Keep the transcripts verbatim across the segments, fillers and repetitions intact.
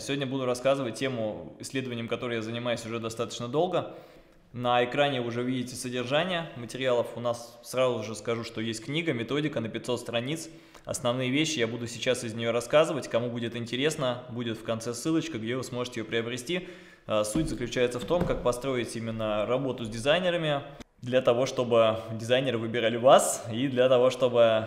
Сегодня буду рассказывать тему, исследованием которой я занимаюсь уже достаточно долго. На экране вы уже видите содержание материалов. У нас сразу же скажу, что есть книга, методика на пятьсот страниц. Основные вещи я буду сейчас из нее рассказывать. Кому будет интересно, будет в конце ссылочка, где вы сможете ее приобрести. Суть заключается в том, как построить именно работу с дизайнерами, для того, чтобы дизайнеры выбирали вас и для того, чтобы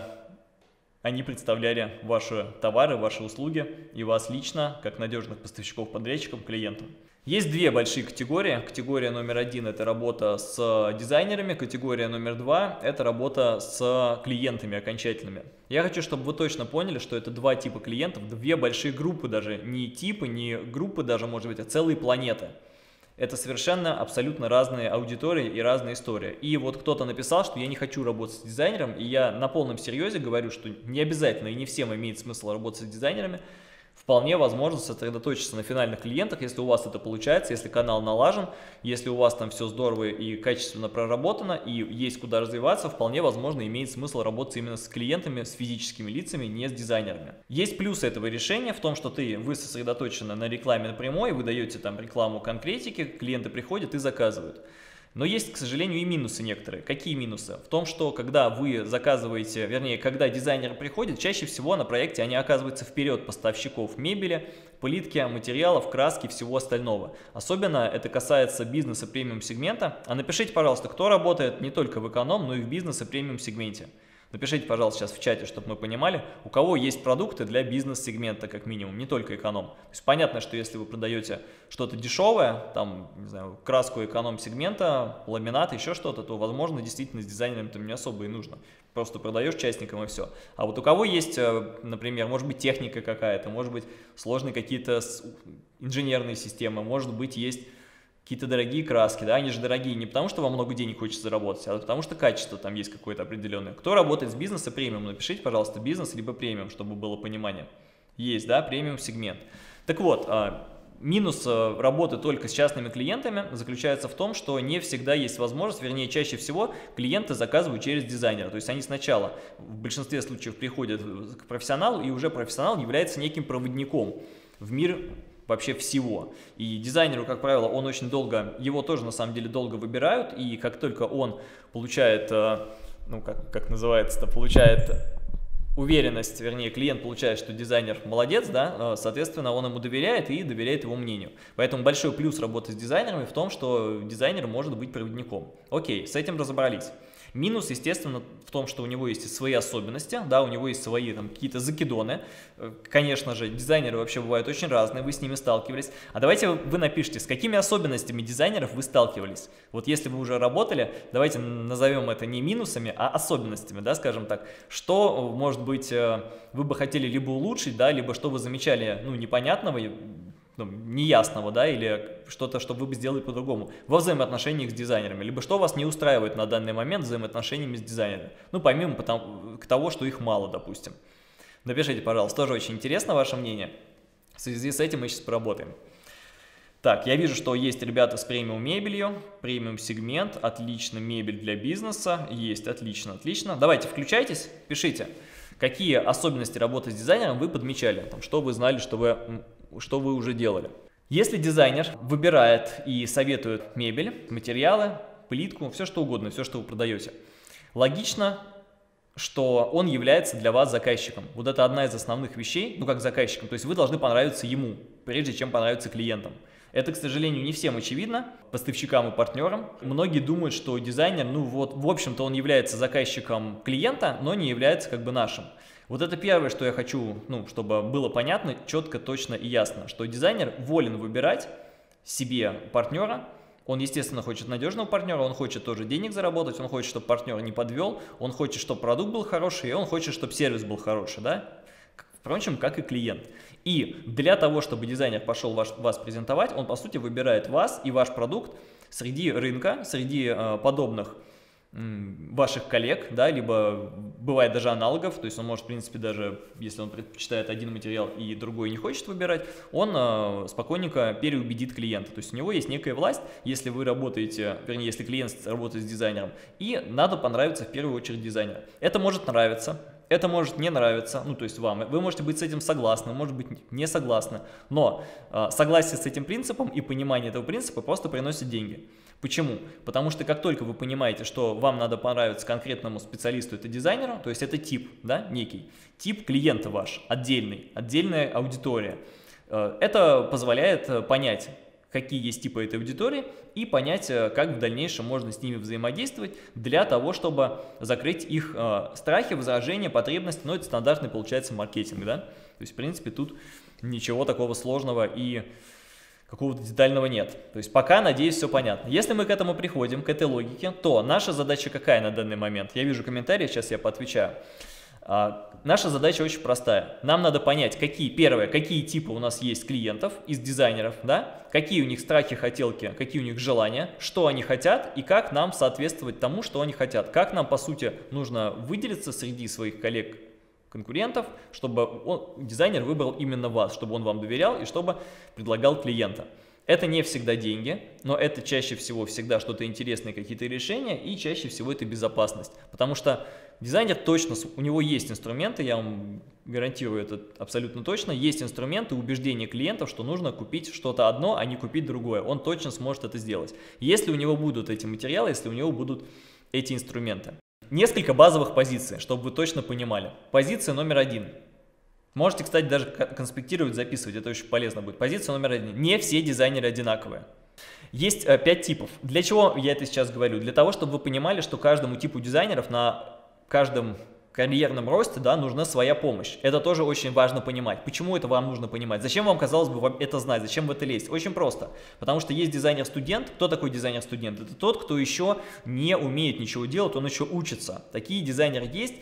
они представляли ваши товары, ваши услуги и вас лично, как надежных поставщиков, подрядчиков, клиентам. Есть две большие категории. Категория номер один – это работа с дизайнерами, категория номер два – это работа с клиентами окончательными. Я хочу, чтобы вы точно поняли, что это два типа клиентов, две большие группы даже, не типы, не группы даже, может быть, а целые планеты. Это совершенно абсолютно разные аудитории и разные истории. И вот кто-то написал, что я не хочу работать с дизайнером, и я на полном серьезе говорю, что не обязательно и не всем имеет смысл работать с дизайнерами. Вполне возможно сосредоточиться на финальных клиентах, если у вас это получается, если канал налажен, если у вас там все здорово и качественно проработано, и есть куда развиваться, вполне возможно имеет смысл работать именно с клиентами, с физическими лицами, не с дизайнерами. Есть плюс этого решения в том, что ты, вы сосредоточены на рекламе напрямую, вы даете там рекламу конкретики, клиенты приходят и заказывают. Но есть, к сожалению, и минусы некоторые. Какие минусы? В том, что когда вы заказываете, вернее, когда дизайнеры приходят, чаще всего на проекте они оказываются вперед поставщиков мебели, плитки, материалов, краски, всего остального. Особенно это касается бизнеса премиум-сегмента. А напишите, пожалуйста, кто работает не только в эконом, но и в бизнесе премиум-сегменте. Напишите, пожалуйста, сейчас в чате, чтобы мы понимали, у кого есть продукты для бизнес-сегмента, как минимум, не только эконом. То есть понятно, что если вы продаете что-то дешевое, там, не знаю, краску эконом-сегмента, ламинат, еще что-то, то, возможно, действительно с дизайнером там не особо и нужно. Просто продаешь частникам и все. А вот у кого есть, например, может быть, техника какая-то, может быть, сложные какие-то инженерные системы, может быть, есть какие-то дорогие краски, да, они же дорогие не потому, что вам много денег хочется заработать, а потому, что качество там есть какое-то определенное. Кто работает с бизнеса премиум, напишите, пожалуйста, бизнес либо премиум, чтобы было понимание. Есть, да, премиум-сегмент. Так вот, минус работы только с частными клиентами заключается в том, что не всегда есть возможность, вернее, чаще всего клиенты заказывают через дизайнера. То есть они сначала в большинстве случаев приходят к профессионалу, и уже профессионал является неким проводником в мир вообще всего. И дизайнеру, как правило, он очень долго, его тоже на самом деле долго выбирают, и как только он получает, ну как, как называется-то, получает уверенность, вернее, клиент получает, что дизайнер молодец, да, соответственно, он ему доверяет и доверяет его мнению. Поэтому большой плюс работы с дизайнерами в том, что дизайнер может быть проводником. Окей, с этим разобрались. Минус, естественно, в том, что у него есть свои особенности, да, у него есть свои там какие-то закидоны. Конечно же, дизайнеры вообще бывают очень разные, вы с ними сталкивались. А давайте вы напишите, с какими особенностями дизайнеров вы сталкивались. Вот если вы уже работали, давайте назовем это не минусами, а особенностями, да, скажем так. Что, может быть, вы бы хотели либо улучшить, да, либо что вы замечали, ну, непонятного, неясного, да, или что-то, что вы бы сделали по-другому во взаимоотношениях с дизайнерами, либо что вас не устраивает на данный момент взаимоотношениями с дизайнерами, ну, помимо потому, к того, что их мало, допустим. Напишите, пожалуйста, тоже очень интересно ваше мнение, в связи с этим мы сейчас поработаем. Так, я вижу, что есть ребята с премиум мебелью, премиум сегмент, отлично, мебель для бизнеса, есть, отлично, отлично. Давайте включайтесь, пишите, какие особенности работы с дизайнером вы подмечали, там, что вы знали, что вы... что вы уже делали. Если дизайнер выбирает и советует мебель, материалы, плитку, все что угодно, все, что вы продаете, логично, что он является для вас заказчиком. Вот это одна из основных вещей, ну как заказчиком, то есть вы должны понравиться ему, прежде чем понравиться клиентам. Это, к сожалению, не всем очевидно, поставщикам и партнерам. Многие думают, что дизайнер, ну вот, в общем-то, он является заказчиком клиента, но не является как бы нашим. Вот это первое, что я хочу, ну, чтобы было понятно, четко, точно и ясно, что дизайнер волен выбирать себе партнера. Он, естественно, хочет надежного партнера, он хочет тоже денег заработать, он хочет, чтобы партнер не подвел, он хочет, чтобы продукт был хороший, и он хочет, чтобы сервис был хороший, да? Впрочем, как и клиент. И для того, чтобы дизайнер пошел ваш, вас презентовать, он, по сути, выбирает вас и ваш продукт среди рынка, среди э, подобных ваших коллег, да, либо бывает даже аналогов, то есть он может, в принципе, даже если он предпочитает один материал и другой не хочет выбирать, он э, спокойненько переубедит клиента, то есть у него есть некая власть, если вы работаете, вернее, если клиент работает с дизайнером, и надо понравиться в первую очередь дизайнеру. Это может нравиться, Это может не нравиться, ну то есть вам, вы можете быть с этим согласны, может быть не согласны, но э, согласие с этим принципом и понимание этого принципа просто приносит деньги. Почему? Потому что как только вы понимаете, что вам надо понравиться конкретному специалисту, это дизайнеру, то есть это тип, да, некий, тип клиента ваш, отдельный, отдельная аудитория, э, это позволяет понять, какие есть типы этой аудитории, и понять, как в дальнейшем можно с ними взаимодействовать для того, чтобы закрыть их э, страхи, возражения, потребности. Но это стандартный, получается, маркетинг, да? То есть, в принципе, тут ничего такого сложного и какого-то детального нет. То есть пока, надеюсь, все понятно. Если мы к этому приходим, к этой логике, то наша задача какая на данный момент? Я вижу комментарии, сейчас я поотвечаю. А, наша задача очень простая. Нам надо понять, какие, первое, какие типы у нас есть клиентов из дизайнеров, да? Какие у них страхи, хотелки, какие у них желания, что они хотят и как нам соответствовать тому, что они хотят. Как нам, по сути, нужно выделиться среди своих коллег, конкурентов, чтобы он, дизайнер выбрал именно вас, чтобы он вам доверял и чтобы предлагал клиента. Это не всегда деньги, но это чаще всего всегда что-то интересное, какие-то решения, и чаще всего это безопасность. Потому что дизайнер точно, у него есть инструменты, я вам гарантирую это абсолютно точно, есть инструменты убеждения клиентов, что нужно купить что-то одно, а не купить другое. Он точно сможет это сделать, если у него будут эти материалы, если у него будут эти инструменты. Несколько базовых позиций, чтобы вы точно понимали. Позиция номер один. Можете, кстати, даже конспектировать, записывать, это очень полезно будет. Позиция номер один. Не все дизайнеры одинаковые. Есть пять типов. Для чего я это сейчас говорю? Для того, чтобы вы понимали, что каждому типу дизайнеров на каждом карьерном росте, да, нужна своя помощь. Это тоже очень важно понимать. Почему это вам нужно понимать? Зачем вам, казалось бы, это знать? Зачем в это лезть? Очень просто. Потому что есть дизайнер-студент. Кто такой дизайнер-студент? Это тот, кто еще не умеет ничего делать, он еще учится. Такие дизайнеры есть.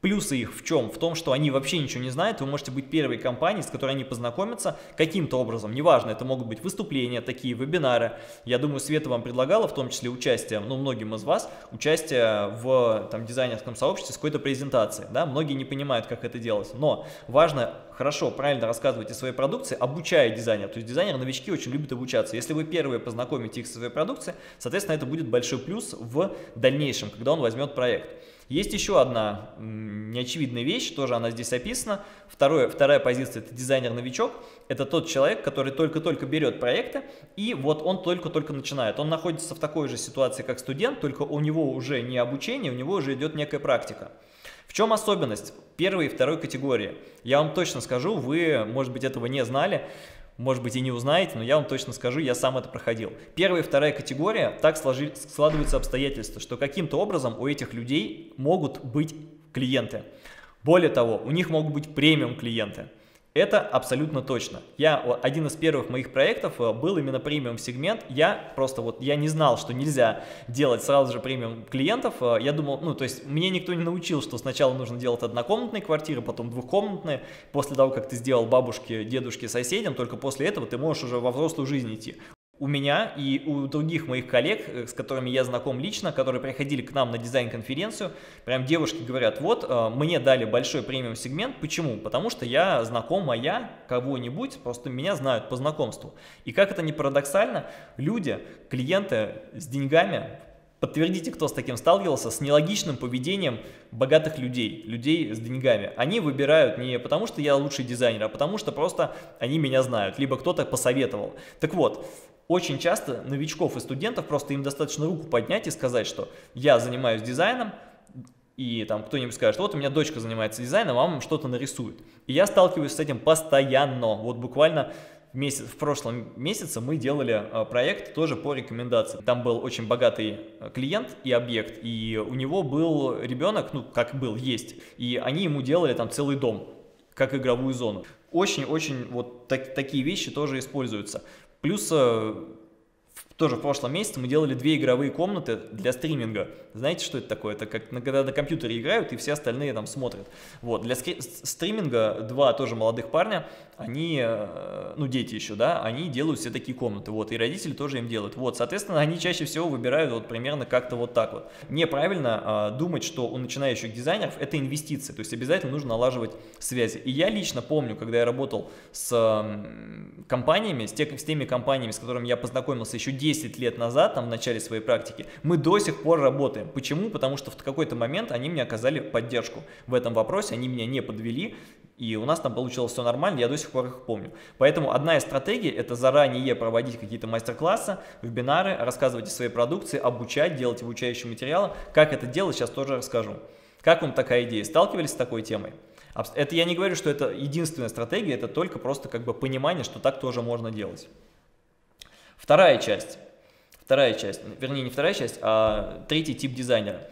Плюсы их в чем? В том, что они вообще ничего не знают. Вы можете быть первой компанией, с которой они познакомятся каким-то образом. Неважно, это могут быть выступления, такие вебинары. Я думаю, Света вам предлагала, в том числе участие, ну, многим из вас, участие в там, дизайнерском сообществе с какой-то презентацией. Да? Многие не понимают, как это делать. Но важно хорошо, правильно рассказывать о своей продукции, обучая дизайнера. То есть дизайнеры-новички очень любят обучаться. Если вы первые познакомите их со своей продукцией, соответственно, это будет большой плюс в дальнейшем, когда он возьмет проект. Есть еще одна неочевидная вещь, тоже она здесь описана. Второе, вторая позиция – это дизайнер-новичок. Это тот человек, который только-только берет проекты, и вот он только-только начинает. Он находится в такой же ситуации, как студент, только у него уже не обучение, у него уже идет некая практика. В чем особенность первой и второй категории? Я вам точно скажу, вы, может быть, этого не знали. Может быть, и не узнаете, но я вам точно скажу, я сам это проходил. Первая и вторая категория, так сложи, складываются обстоятельства, что каким-то образом у этих людей могут быть клиенты. Более того, у них могут быть премиум клиенты. Это абсолютно точно. Я, один из первых моих проектов был именно премиум сегмент. Я просто вот, я не знал, что нельзя делать сразу же премиум клиентов. Я думал, ну то есть мне никто не научил, что сначала нужно делать однокомнатные квартиры, потом двухкомнатные. После того, как ты сделал бабушке, дедушке, соседям, только после этого ты можешь уже во взрослую жизнь идти. У меня и у других моих коллег, с которыми я знаком лично, которые приходили к нам на дизайн-конференцию, прям девушки говорят, вот, мне дали большой премиум-сегмент. Почему? Потому что я знакомая кого-нибудь, просто меня знают по знакомству. И как это ни парадоксально, люди, клиенты с деньгами, подтвердите, кто с таким сталкивался, с нелогичным поведением богатых людей, людей с деньгами. Они выбирают не потому, что я лучший дизайнер, а потому что просто они меня знают, либо кто-то посоветовал. Так вот. Очень часто новичков и студентов просто им достаточно руку поднять и сказать, что я занимаюсь дизайном, и там кто-нибудь скажет, вот у меня дочка занимается дизайном, а вам что-то нарисует. И я сталкиваюсь с этим постоянно. Вот буквально в, месяц, в прошлом месяце мы делали проект тоже по рекомендации. Там был очень богатый клиент и объект, и у него был ребенок, ну как был, есть, и они ему делали там целый дом, как игровую зону. Очень-очень вот так, такие вещи тоже используются. Плюс тоже в прошлом месяце мы делали две игровые комнаты для стриминга. Знаете, что это такое? Это как когда на компьютере играют и все остальные там смотрят. Вот, для стриминга два тоже молодых парня, они, ну дети еще, да, они делают все такие комнаты, вот, и родители тоже им делают. Вот, соответственно, они чаще всего выбирают вот примерно как-то вот так вот. Неправильно э, думать, что у начинающих дизайнеров это инвестиции, то есть обязательно нужно налаживать связи. И я лично помню, когда я работал с э, компаниями, с, те, с теми компаниями, с которыми я познакомился еще девять десять лет назад, там, в начале своей практики, мы до сих пор работаем. Почему? Потому что в какой-то момент они мне оказали поддержку в этом вопросе, они меня не подвели, и у нас там получилось все нормально, я до сих пор их помню. Поэтому одна из стратегий – это заранее проводить какие-то мастер-классы, вебинары, рассказывать о своей продукции, обучать, делать обучающие материалы. Как это делать, сейчас тоже расскажу. Как вам такая идея? Сталкивались с такой темой? Это я не говорю, что это единственная стратегия, это только просто как бы понимание, что так тоже можно делать. Вторая часть, вторая часть, вернее не вторая часть, а третий тип дизайнера.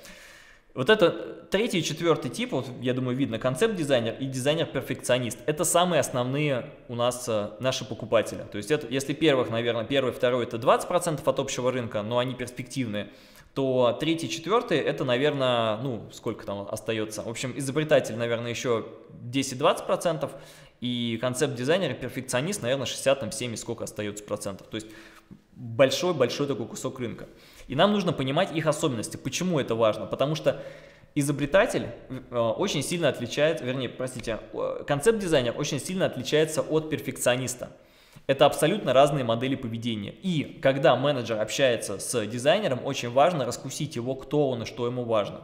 Вот это третий и четвертый тип, вот, я думаю, видно, концепт-дизайнер и дизайнер-перфекционист. Это самые основные у нас наши покупатели. То есть это, если первых, наверное, первый, второй это двадцать процентов от общего рынка, но они перспективные, то третий, четвертый это, наверное, ну, сколько там остается. В общем, изобретатель, наверное, еще десять-двадцать процентов, и концепт-дизайнер и перфекционист, наверное, шестьдесят-семьдесят, сколько остается процентов. То есть большой-большой такой кусок рынка. И нам нужно понимать их особенности. Почему это важно? Потому что изобретатель очень сильно отличается, вернее, простите, концепт-дизайнер очень сильно отличается от перфекциониста. Это абсолютно разные модели поведения. И когда менеджер общается с дизайнером, очень важно раскусить его, кто он и что ему важно.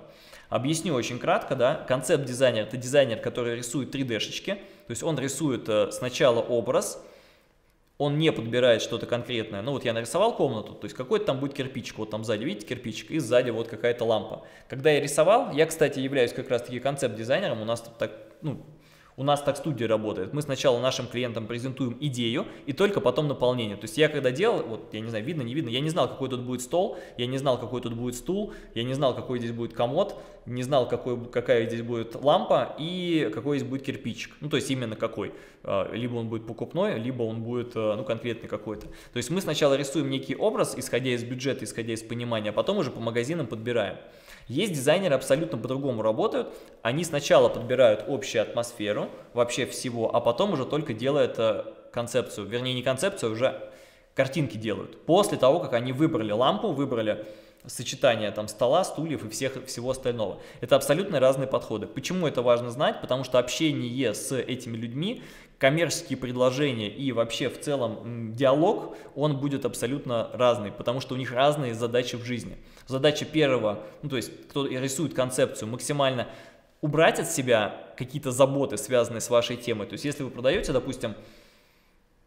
Объясню очень кратко, да, концепт-дизайнер – это дизайнер, который рисует три дэ-шечки, то есть он рисует сначала образ, он не подбирает что-то конкретное. Ну вот я нарисовал комнату, то есть какой-то там будет кирпичик, вот там сзади, видите, кирпичик, и сзади вот какая-то лампа. Когда я рисовал, я, кстати, являюсь как раз-таки концепт-дизайнером, у нас так, ну, у нас так студия работает. Мы сначала нашим клиентам презентуем идею и только потом наполнение. То есть я когда делал, вот я не знаю, видно, не видно, я не знал, какой тут будет стол, я не знал, какой тут будет стул, я не знал, какой здесь будет комод, не знал, какой, какая здесь будет лампа и какой здесь будет кирпичик. Ну, то есть именно какой. Либо он будет покупной, либо он будет, ну, конкретный какой-то. То есть мы сначала рисуем некий образ, исходя из бюджета, исходя из понимания, а потом уже по магазинам подбираем. Есть дизайнеры, абсолютно по-другому работают. Они сначала подбирают общую атмосферу вообще всего, а потом уже только делают концепцию. Вернее, не концепцию, а уже картинки делают. После того, как они выбрали лампу, выбрали сочетание там стола, стульев и всех, всего остального. Это абсолютно разные подходы. Почему это важно знать? Потому что общение с этими людьми, коммерческие предложения и вообще в целом диалог, он будет абсолютно разный, потому что у них разные задачи в жизни. Задача первого, ну то есть кто рисует концепцию, максимально убрать от себя какие-то заботы, связанные с вашей темой. То есть если вы продаете, допустим,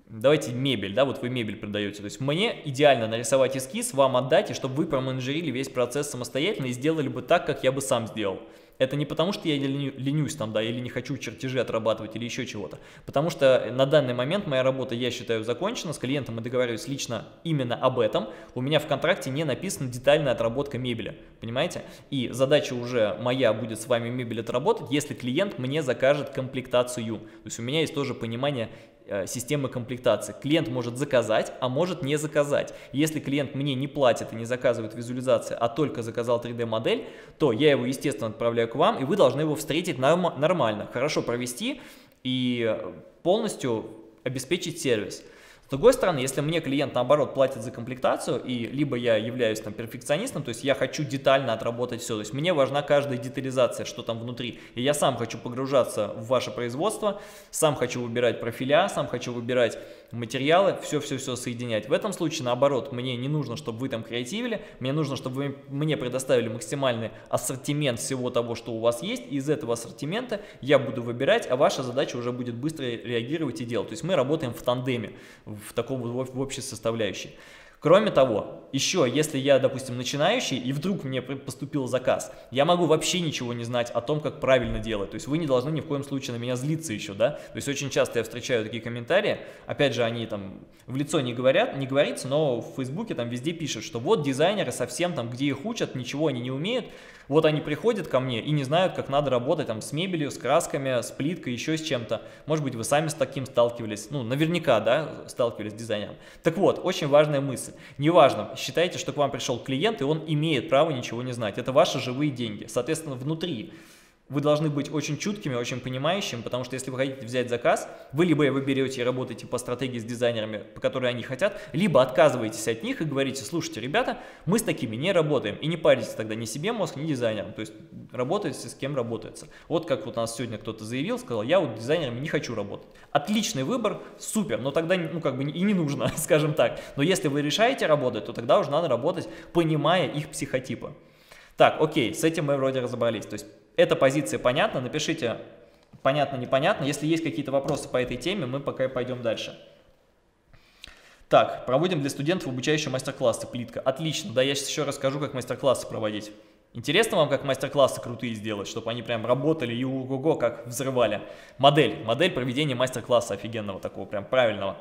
давайте мебель, да, вот вы мебель продаете, то есть мне идеально нарисовать эскиз, вам отдать, и чтобы вы променеджерили весь процесс самостоятельно и сделали бы так, как я бы сам сделал. Это не потому, что я ленюсь там, да, или не хочу чертежи отрабатывать или еще чего-то. Потому что на данный момент моя работа, я считаю, закончена. С клиентом мы договаривались лично именно об этом. У меня в контракте не написана детальная отработка мебели, понимаете? И задача уже моя будет с вами мебель отработать, если клиент мне закажет комплектацию. То есть у меня есть тоже понимание системы комплектации. Клиент может заказать, а может не заказать. Если клиент мне не платит и не заказывает визуализации, а только заказал три дэ-модель, то я его, естественно, отправляю к вам, и вы должны его встретить норм- нормально, хорошо провести и полностью обеспечить сервис. С другой стороны, если мне клиент, наоборот, платит за комплектацию, и либо я являюсь там перфекционистом, то есть я хочу детально отработать все, то есть мне важна каждая детализация, что там внутри, и я сам хочу погружаться в ваше производство, сам хочу выбирать профиля, сам хочу выбирать материалы, все-все-все соединять. В этом случае, наоборот, мне не нужно, чтобы вы там креативили, мне нужно, чтобы вы мне предоставили максимальный ассортимент всего того, что у вас есть, и из этого ассортимента я буду выбирать, а ваша задача уже будет быстро реагировать и делать. То есть мы работаем в тандеме, в таком в общей составляющей. Кроме того, еще, если я, допустим, начинающий, и вдруг мне поступил заказ, я могу вообще ничего не знать о том, как правильно делать. То есть вы не должны ни в коем случае на меня злиться еще, да? То есть очень часто я встречаю такие комментарии, опять же, они там в лицо не говорят, не говорится, но в Фейсбуке там везде пишут, что вот дизайнеры совсем там, где их учат, ничего они не умеют, вот они приходят ко мне и не знают, как надо работать там с мебелью, с красками, с плиткой, еще с чем-то. Может быть, вы сами с таким сталкивались, ну, наверняка, да, сталкивались с дизайнером. Так вот, очень важная мысль. Неважно, считайте, что к вам пришел клиент, и он имеет право ничего не знать. Это ваши живые деньги. Соответственно, внутри вы должны быть очень чуткими, очень понимающими, потому что если вы хотите взять заказ, вы либо его берете и работаете по стратегии с дизайнерами, по которой они хотят, либо отказываетесь от них и говорите: слушайте, ребята, мы с такими не работаем. И не парите тогда ни себе мозг, ни дизайнерам. То есть работайте с кем работается. Вот как вот у нас сегодня кто-то заявил, сказал: я вот дизайнерами не хочу работать. Отличный выбор, супер, но тогда ну как бы и не нужно, скажем так. Но если вы решаете работать, то тогда уже надо работать, понимая их психотипы. Так, окей, с этим мы вроде разобрались. То есть эта позиция понятна, напишите понятно, непонятно. Если есть какие-то вопросы по этой теме, мы пока пойдем дальше. Так, проводим для студентов обучающие мастер-классы, плитка. Отлично, да, я сейчас еще расскажу, как мастер-классы проводить. Интересно вам, как мастер-классы крутые сделать, чтобы они прям работали и ого-го как взрывали. Модель, модель проведения мастер-класса офигенного такого, прям правильного.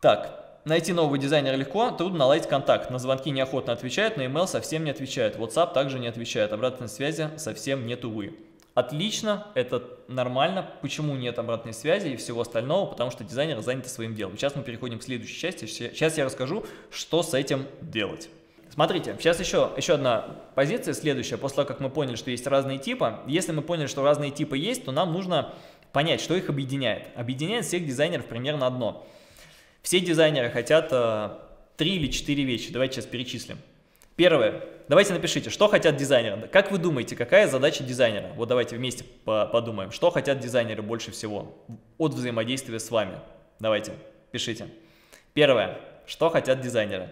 Так. Найти нового дизайнера легко, трудно наладить контакт. На звонки неохотно отвечают, на email совсем не отвечают, WhatsApp также не отвечает, обратной связи совсем нет, увы. Отлично, это нормально. Почему нет обратной связи и всего остального? Потому что дизайнеры заняты своим делом. Сейчас мы переходим к следующей части. Сейчас я расскажу, что с этим делать. Смотрите, сейчас еще, еще одна позиция, следующая. После того, как мы поняли, что есть разные типы, если мы поняли, что разные типы есть, то нам нужно понять, что их объединяет. Объединяет всех дизайнеров примерно одно. Все дизайнеры хотят э, три или четыре вещи. Давайте сейчас перечислим. Первое. Давайте напишите, что хотят дизайнеры. Как вы думаете, какая задача дизайнера? Вот давайте вместе по подумаем, что хотят дизайнеры больше всего от взаимодействия с вами. Давайте, пишите. Первое. Что хотят дизайнеры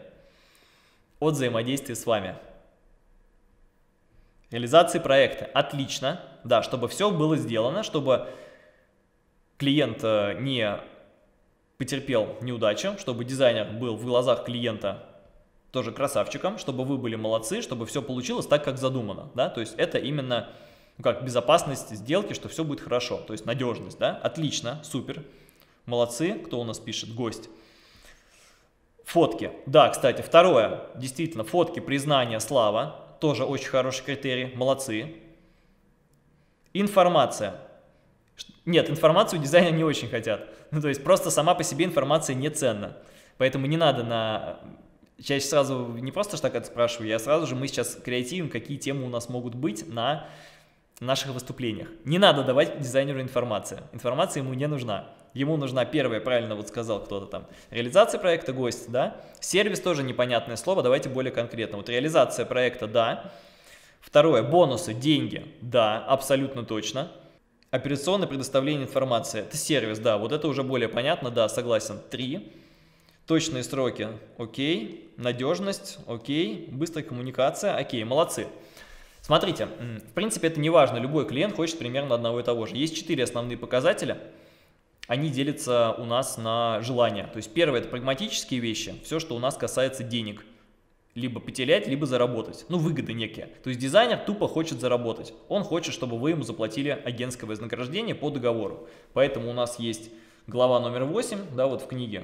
от взаимодействия с вами? Реализации проекта. Отлично. Да, чтобы все было сделано, чтобы клиент э, не... потерпел неудачу, чтобы дизайнер был в глазах клиента тоже красавчиком, чтобы вы были молодцы, чтобы все получилось так, как задумано, да, то есть это именно ну, как безопасность сделки, что все будет хорошо, то есть надежность, да, отлично, супер, молодцы, кто у нас пишет, гость. Фотки, да, кстати, второе, действительно, фотки, признание, слава, тоже очень хороший критерий, молодцы. Информация. Нет, информацию дизайнеры не очень хотят. Ну, то есть просто сама по себе информация не ценна. Поэтому не надо на... Чаще сразу не просто что так это спрашиваю, я сразу же мы сейчас креативим, какие темы у нас могут быть на наших выступлениях. Не надо давать дизайнеру информацию. Информация ему не нужна. Ему нужна первая, правильно вот сказал кто-то там, реализация проекта, гость, да. Сервис тоже непонятное слово, давайте более конкретно. Вот реализация проекта, да. Второе, бонусы, деньги, да, абсолютно точно. Операционное предоставление информации, это сервис, да, вот это уже более понятно, да, согласен, три. Точные сроки, окей, надежность, окей, быстрая коммуникация, окей, молодцы. Смотрите, в принципе, это не важно, любой клиент хочет примерно одного и того же. Есть четыре основные показателя, они делятся у нас на желания. То есть первое – это прагматические вещи, все, что у нас касается денег. Либо потерять, либо заработать. Ну, выгоды некие. То есть дизайнер тупо хочет заработать. Он хочет, чтобы вы ему заплатили агентское вознаграждение по договору. Поэтому у нас есть глава номер восемь, да, вот в книге.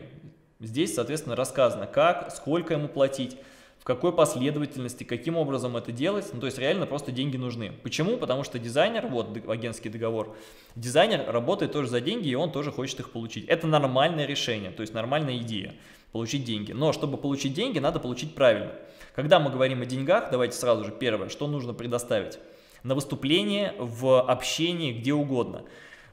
Здесь, соответственно, рассказано, как, сколько ему платить, в какой последовательности, каким образом это делать. Ну, то есть реально просто деньги нужны. Почему? Потому что дизайнер, вот агентский договор, дизайнер работает тоже за деньги, и он тоже хочет их получить. Это нормальное решение, то есть нормальная идея. Получить деньги. Но чтобы получить деньги, надо получить правильно. Когда мы говорим о деньгах, давайте сразу же первое, что нужно предоставить. На выступлении, в общении, где угодно.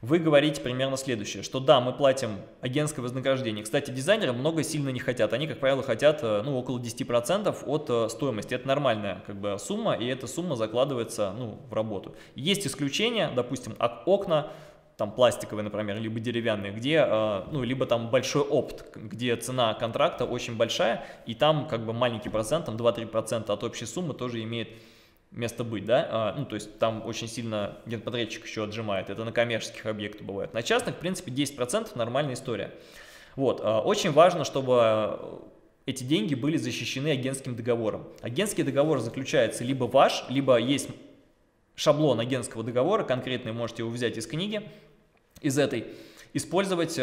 Вы говорите примерно следующее, что да, мы платим агентское вознаграждение. Кстати, дизайнеры много сильно не хотят. Они, как правило, хотят ну, около десяти процентов от стоимости. Это нормальная как бы, сумма, и эта сумма закладывается ну, в работу. Есть исключения, допустим, от окна, там пластиковые, например, либо деревянные, где, ну, либо там большой опт, где цена контракта очень большая, и там как бы маленький процент, там два-три процента от общей суммы тоже имеет место быть, да, ну, то есть там очень сильно генподрядчик еще отжимает, это на коммерческих объектах бывает, на частных, в принципе, десять процентов нормальная история. Вот, очень важно, чтобы эти деньги были защищены агентским договором. Агентский договор заключается либо ваш, либо есть... шаблон агентского договора, конкретный, можете его взять из книги, из этой, использовать,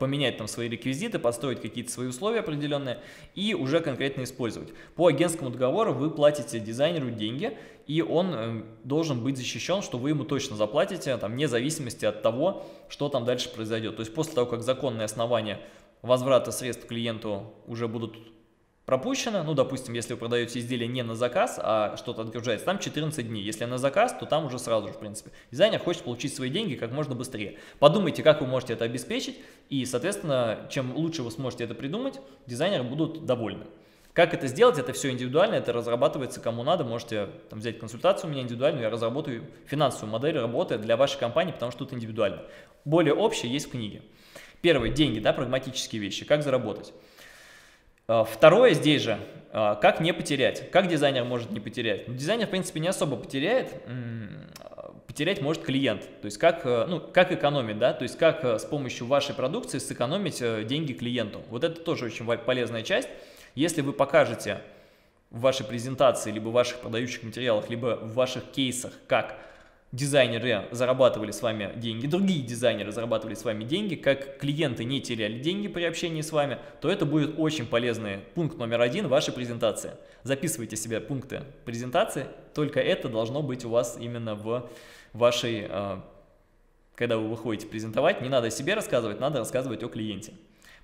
поменять там свои реквизиты, подстроить какие-то свои условия определенные и уже конкретно использовать. По агентскому договору вы платите дизайнеру деньги, и он должен быть защищен, что вы ему точно заплатите, там, вне зависимости от того, что там дальше произойдет. То есть после того, как законные основания возврата средств клиенту уже будут пропущено, ну, допустим, если вы продаете изделие не на заказ, а что-то отгружается, там четырнадцать дней. Если на заказ, то там уже сразу же, в принципе. Дизайнер хочет получить свои деньги как можно быстрее. Подумайте, как вы можете это обеспечить, и, соответственно, чем лучше вы сможете это придумать, дизайнеры будут довольны. Как это сделать, это все индивидуально, это разрабатывается кому надо, можете там, взять консультацию у меня индивидуальную, я разработаю финансовую модель работы для вашей компании, потому что тут индивидуально. Более общее есть в книге. Первое, деньги, да, прагматические вещи, как заработать. Второе здесь же, как не потерять, как дизайнер может не потерять. Ну, дизайнер, в принципе, не особо потеряет, потерять может клиент, то есть как, ну, как экономить, да, то есть как с помощью вашей продукции сэкономить деньги клиенту. Вот это тоже очень полезная часть. Если вы покажете в вашей презентации, либо в ваших продающих материалах, либо в ваших кейсах, как дизайнеры зарабатывали с вами деньги, другие дизайнеры зарабатывали с вами деньги, как клиенты не теряли деньги при общении с вами, то это будет очень полезный пункт номер один вашей презентации. Записывайте себе пункты презентации, только это должно быть у вас именно в вашей, когда вы выходите презентовать, не надо о себе рассказывать, надо рассказывать о клиенте.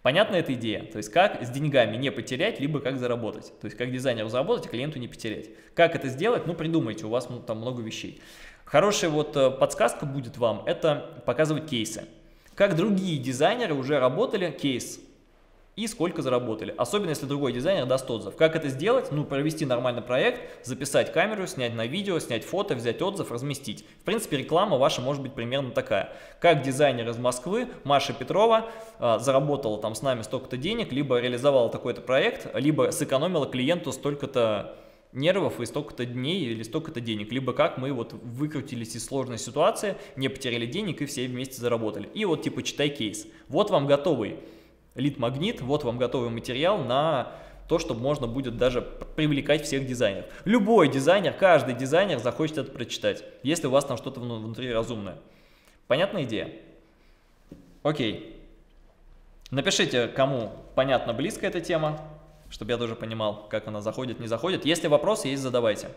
Понятна эта идея, то есть как с деньгами не потерять, либо как заработать, то есть как дизайнеру заработать, а клиенту не потерять. Как это сделать, ну придумайте, у вас ну, там много вещей. Хорошая вот подсказка будет вам, это показывать кейсы. Как другие дизайнеры уже работали, кейс, и сколько заработали. Особенно, если другой дизайнер даст отзыв. Как это сделать? Ну, провести нормальный проект, записать камеру, снять на видео, снять фото, взять отзыв, разместить. В принципе, реклама ваша может быть примерно такая. Как дизайнер из Москвы, Маша Петрова, заработала там с нами столько-то денег, либо реализовала такой-то проект, либо сэкономила клиенту столько-то нервов и столько-то дней или столько-то денег, либо как мы вот выкрутились из сложной ситуации, не потеряли денег и все вместе заработали. И вот типа читай кейс. Вот вам готовый лид-магнит, вот вам готовый материал на то, чтобы можно будет даже привлекать всех дизайнеров. Любой дизайнер, каждый дизайнер захочет это прочитать, если у вас там что-то внутри разумное. Понятная идея? Окей. Напишите, кому понятно, близко эта тема, чтобы я тоже понимал, как она заходит, не заходит. Если вопросы есть, задавайте.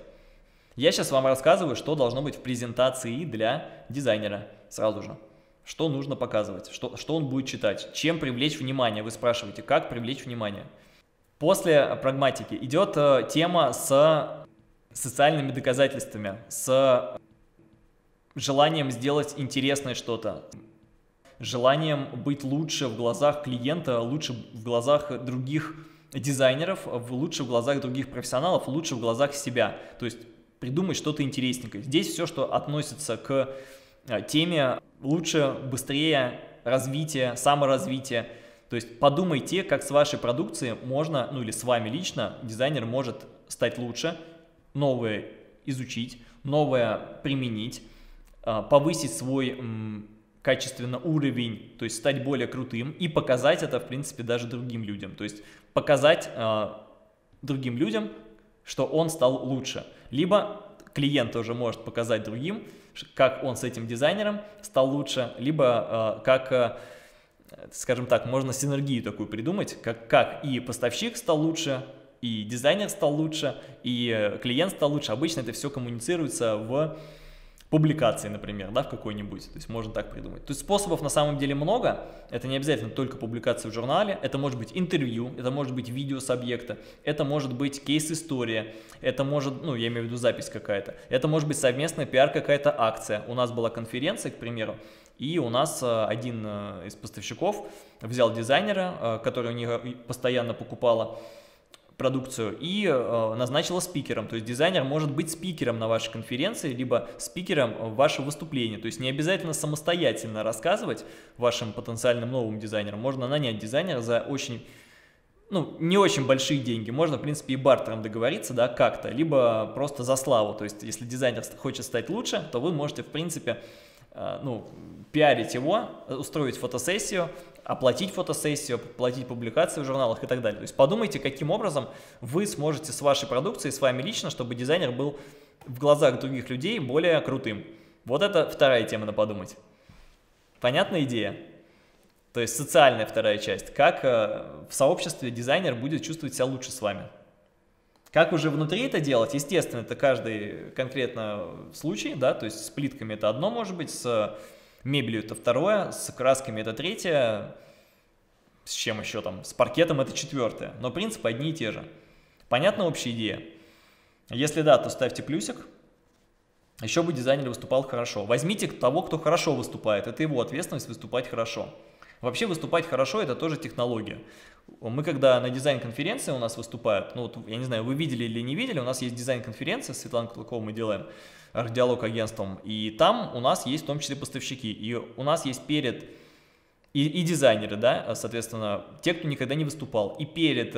Я сейчас вам рассказываю, что должно быть в презентации для дизайнера сразу же. Что нужно показывать, что, что он будет читать, чем привлечь внимание. Вы спрашиваете, как привлечь внимание. После прагматики идет тема с социальными доказательствами, с желанием сделать интересное что-то, желанием быть лучше в глазах клиента, лучше в глазах других дизайнеров, лучше в глазах других профессионалов, лучше в глазах себя. То есть придумать что-то интересненькое. Здесь все, что относится к теме лучше, быстрее, развитие, саморазвитие. То есть подумайте, как с вашей продукцией можно, ну или с вами лично, дизайнер может стать лучше, новое изучить, новое применить, повысить свой качественно уровень, то есть стать более крутым и показать это, в принципе, даже другим людям. То есть показать э, другим людям, что он стал лучше. Либо клиент тоже может показать другим, как он с этим дизайнером стал лучше, либо э, как, э, скажем так, можно синергию такую придумать, как, как и поставщик стал лучше, и дизайнер стал лучше, и клиент стал лучше. Обычно это все коммуницируется в публикации, например, да, в какой-нибудь, то есть можно так придумать. То есть способов на самом деле много, это не обязательно только публикация в журнале, это может быть интервью, это может быть видео с объекта, это может быть кейс-история, это может, ну я имею в виду запись какая-то, это может быть совместная пиар какая-то акция. У нас была конференция, к примеру, и у нас один из поставщиков взял дизайнера, который у них постоянно покупала продукцию, и э, назначила спикером. То есть дизайнер может быть спикером на вашей конференции, либо спикером вашего выступления. То есть не обязательно самостоятельно рассказывать вашим потенциальным новым дизайнерам. Можно нанять дизайнера за очень, ну, не очень большие деньги. Можно, в принципе, и бартером договориться, да, как-то, либо просто за славу. То есть если дизайнер хочет стать лучше, то вы можете, в принципе, э, ну, пиарить его, устроить фотосессию, оплатить фотосессию, оплатить публикации в журналах и так далее. То есть подумайте, каким образом вы сможете с вашей продукцией, с вами лично, чтобы дизайнер был в глазах других людей более крутым. Вот это вторая тема на подумать. Понятная идея? То есть социальная вторая часть. Как в сообществе дизайнер будет чувствовать себя лучше с вами. Как уже внутри это делать? Естественно, это каждый конкретно случай, да, то есть с плитками это одно может быть, с мебелью это второе, с красками это третье, с чем еще там, с паркетом это четвертое, но принципы одни и те же. Понятна общая идея? Если да, то ставьте плюсик. Еще бы дизайнер выступал хорошо. Возьмите того, кто хорошо выступает. Это его ответственность выступать хорошо. Вообще выступать хорошо – это тоже технология. Мы когда на дизайн-конференции у нас выступают, ну вот, я не знаю, вы видели или не видели, у нас есть дизайн-конференция, с Светланой Кулаковой мы делаем диалог агентством, и там у нас есть в том числе поставщики, и у нас есть перед, и, и дизайнеры, да, соответственно, те, кто никогда не выступал, и перед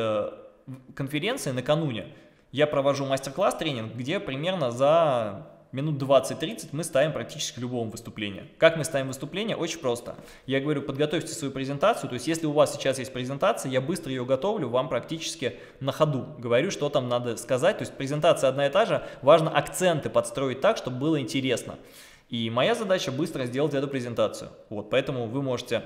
конференцией накануне я провожу мастер-класс, тренинг, где примерно за минут двадцать-тридцать мы ставим практически к любому выступлению. Как мы ставим выступление? Очень просто. Я говорю, подготовьте свою презентацию. То есть, если у вас сейчас есть презентация, я быстро ее готовлю, вам практически на ходу говорю, что там надо сказать. То есть, презентация одна и та же. Важно акценты подстроить так, чтобы было интересно. И моя задача быстро сделать эту презентацию. Вот, поэтому вы можете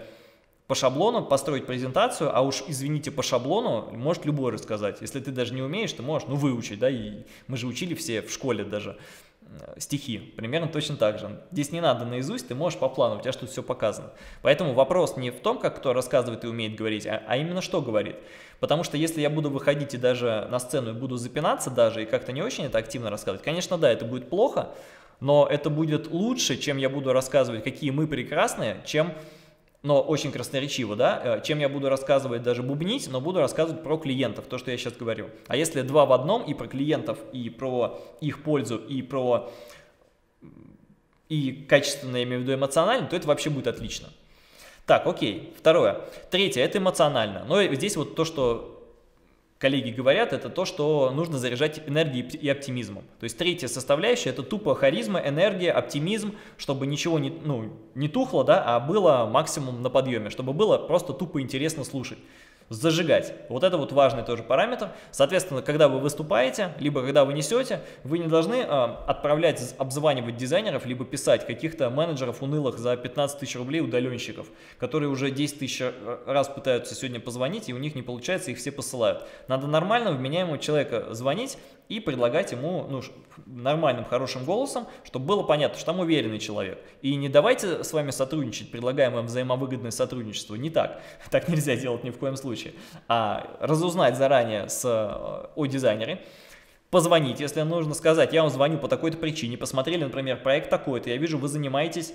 по шаблону построить презентацию, а уж, извините, по шаблону может любой рассказать. Если ты даже не умеешь, ты можешь, ну, выучить, да, и мы же учили все в школе даже стихи, примерно точно так же. Здесь не надо наизусть, ты можешь по плану, у тебя что-то все показано. Поэтому вопрос не в том, как кто рассказывает и умеет говорить, а, а именно что говорит. Потому что если я буду выходить и даже на сцену и буду запинаться даже, и как-то не очень это активно рассказывать, конечно, да, это будет плохо, но это будет лучше, чем я буду рассказывать, какие мы прекрасные, чем, но очень красноречиво, да, чем я буду рассказывать, даже бубнить, но буду рассказывать про клиентов, то, что я сейчас говорю. А если два в одном, и про клиентов, и про их пользу, и про и качественно, я имею в виду эмоционально, то это вообще будет отлично. Так, окей, второе. Третье, это эмоционально. Но здесь вот то, что коллеги говорят, это то, что нужно заряжать энергией и оптимизмом. То есть третья составляющая – это тупо харизма, энергия, оптимизм, чтобы ничего не, ну, не тухло, да, а было максимум на подъеме, чтобы было просто тупо интересно слушать, зажигать. Вот это вот важный тоже параметр. Соответственно, когда вы выступаете, либо когда вы несете, вы не должны э, отправлять, обзванивать дизайнеров, либо писать каких-то менеджеров унылых за пятнадцать тысяч рублей удаленщиков, которые уже десять тысяч раз пытаются сегодня позвонить, и у них не получается, их все посылают. Надо нормально, вменяемому человеку звонить и предлагать ему, ну, нормальным, хорошим голосом, чтобы было понятно, что там уверенный человек. И не давайте с вами сотрудничать, предлагаем вам взаимовыгодное сотрудничество. Не так. Так нельзя делать ни в коем случае. А разузнать заранее с, о дизайнере, позвонить, если нужно, сказать, я вам звоню по такой-то причине, посмотрели, например, проект такой-то, я вижу, вы занимаетесь,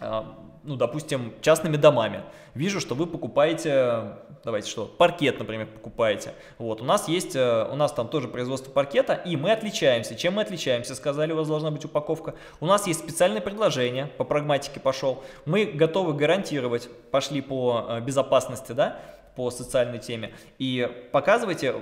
ну, допустим, частными домами. Вижу, что вы покупаете, давайте что, паркет, например, покупаете. Вот, у нас есть, у нас там тоже производство паркета, и мы отличаемся. Чем мы отличаемся, сказали, у вас должна быть упаковка. У нас есть специальное предложение, по прагматике пошел. Мы готовы гарантировать, пошли по безопасности, да, по социальной теме. И показывайте,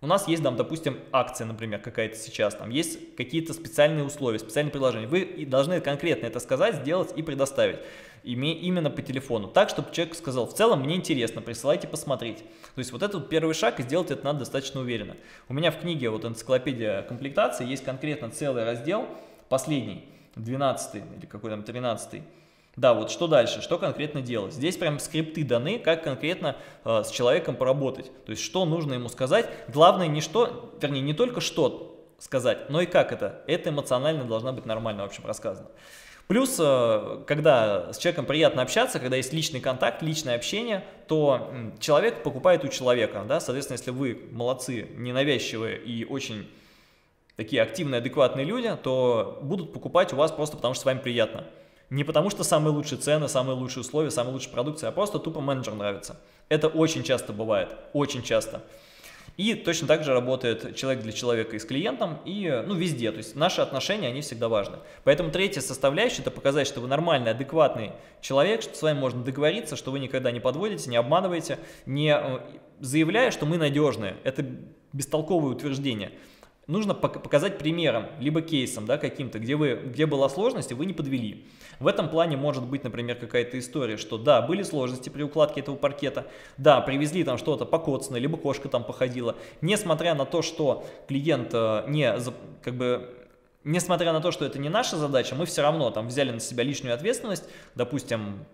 у нас есть там, допустим, акция, например, какая-то сейчас, там есть какие-то специальные условия, специальные предложения. Вы должны конкретно это сказать, сделать и предоставить именно по телефону. Так, чтобы человек сказал, в целом мне интересно, присылайте посмотреть. То есть вот это вот первый шаг, и сделать это надо достаточно уверенно. У меня в книге, вот энциклопедия комплектации, есть конкретно целый раздел, последний, двенадцатый или какой там тринадцатый. Да, вот что дальше, что конкретно делать. Здесь прям скрипты даны, как конкретно э, с человеком поработать. То есть, что нужно ему сказать. Главное не что, вернее, не только что сказать, но и как это. Это эмоционально должно быть нормально, в общем, рассказано. Плюс, э, когда с человеком приятно общаться, когда есть личный контакт, личное общение, то м, человек покупает у человека. Да? Соответственно, если вы молодцы, ненавязчивые и очень такие активные, адекватные люди, то будут покупать у вас просто потому, что с вами приятно. Не потому, что самые лучшие цены, самые лучшие условия, самая лучшая продукция, а просто тупо менеджер нравится. Это очень часто бывает, очень часто. И точно так же работает человек для человека и с клиентом, и, ну, везде. То есть наши отношения, они всегда важны. Поэтому третья составляющая – это показать, что вы нормальный, адекватный человек, что с вами можно договориться, что вы никогда не подводите, не обманываете, не заявляя, что мы надежные. Это бестолковое утверждение. Нужно показать примером, либо кейсом, да, каким-то, где, вы, где была сложность, и вы не подвели. В этом плане может быть, например, какая-то история, что да, были сложности при укладке этого паркета, да, привезли там что-то покоцанное, либо кошка там походила. Несмотря на то, что клиент не, как бы, несмотря на то, что это не наша задача, мы все равно там взяли на себя лишнюю ответственность, допустим,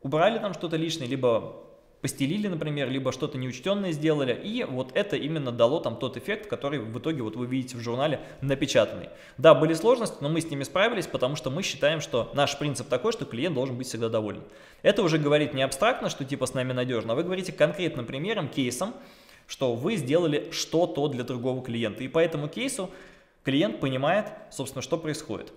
убрали там что-то лишнее, либо постелили, например, либо что-то неучтенное сделали, и вот это именно дало там тот эффект, который в итоге вот вы видите в журнале напечатанный. Да, были сложности, но мы с ними справились, потому что мы считаем, что наш принцип такой, что клиент должен быть всегда доволен. Это уже говорит не абстрактно, что типа с нами надежно, а вы говорите конкретным примером, кейсом, что вы сделали что-то для другого клиента, и по этому кейсу клиент понимает, собственно, что происходит.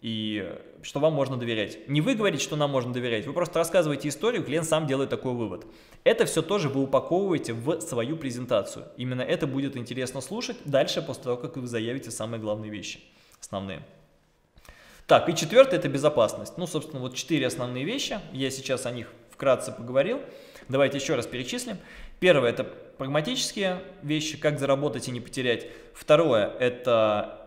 И что вам можно доверять. Не вы говорите, что нам можно доверять, вы просто рассказываете историю, клиент сам делает такой вывод. Это все тоже вы упаковываете в свою презентацию. Именно это будет интересно слушать дальше, после того, как вы заявите самые главные вещи, основные. Так, и четвертое – это безопасность. Ну, собственно, вот четыре основные вещи, я сейчас о них вкратце поговорил. Давайте еще раз перечислим. Первое – это прагматические вещи, как заработать и не потерять. Второе – это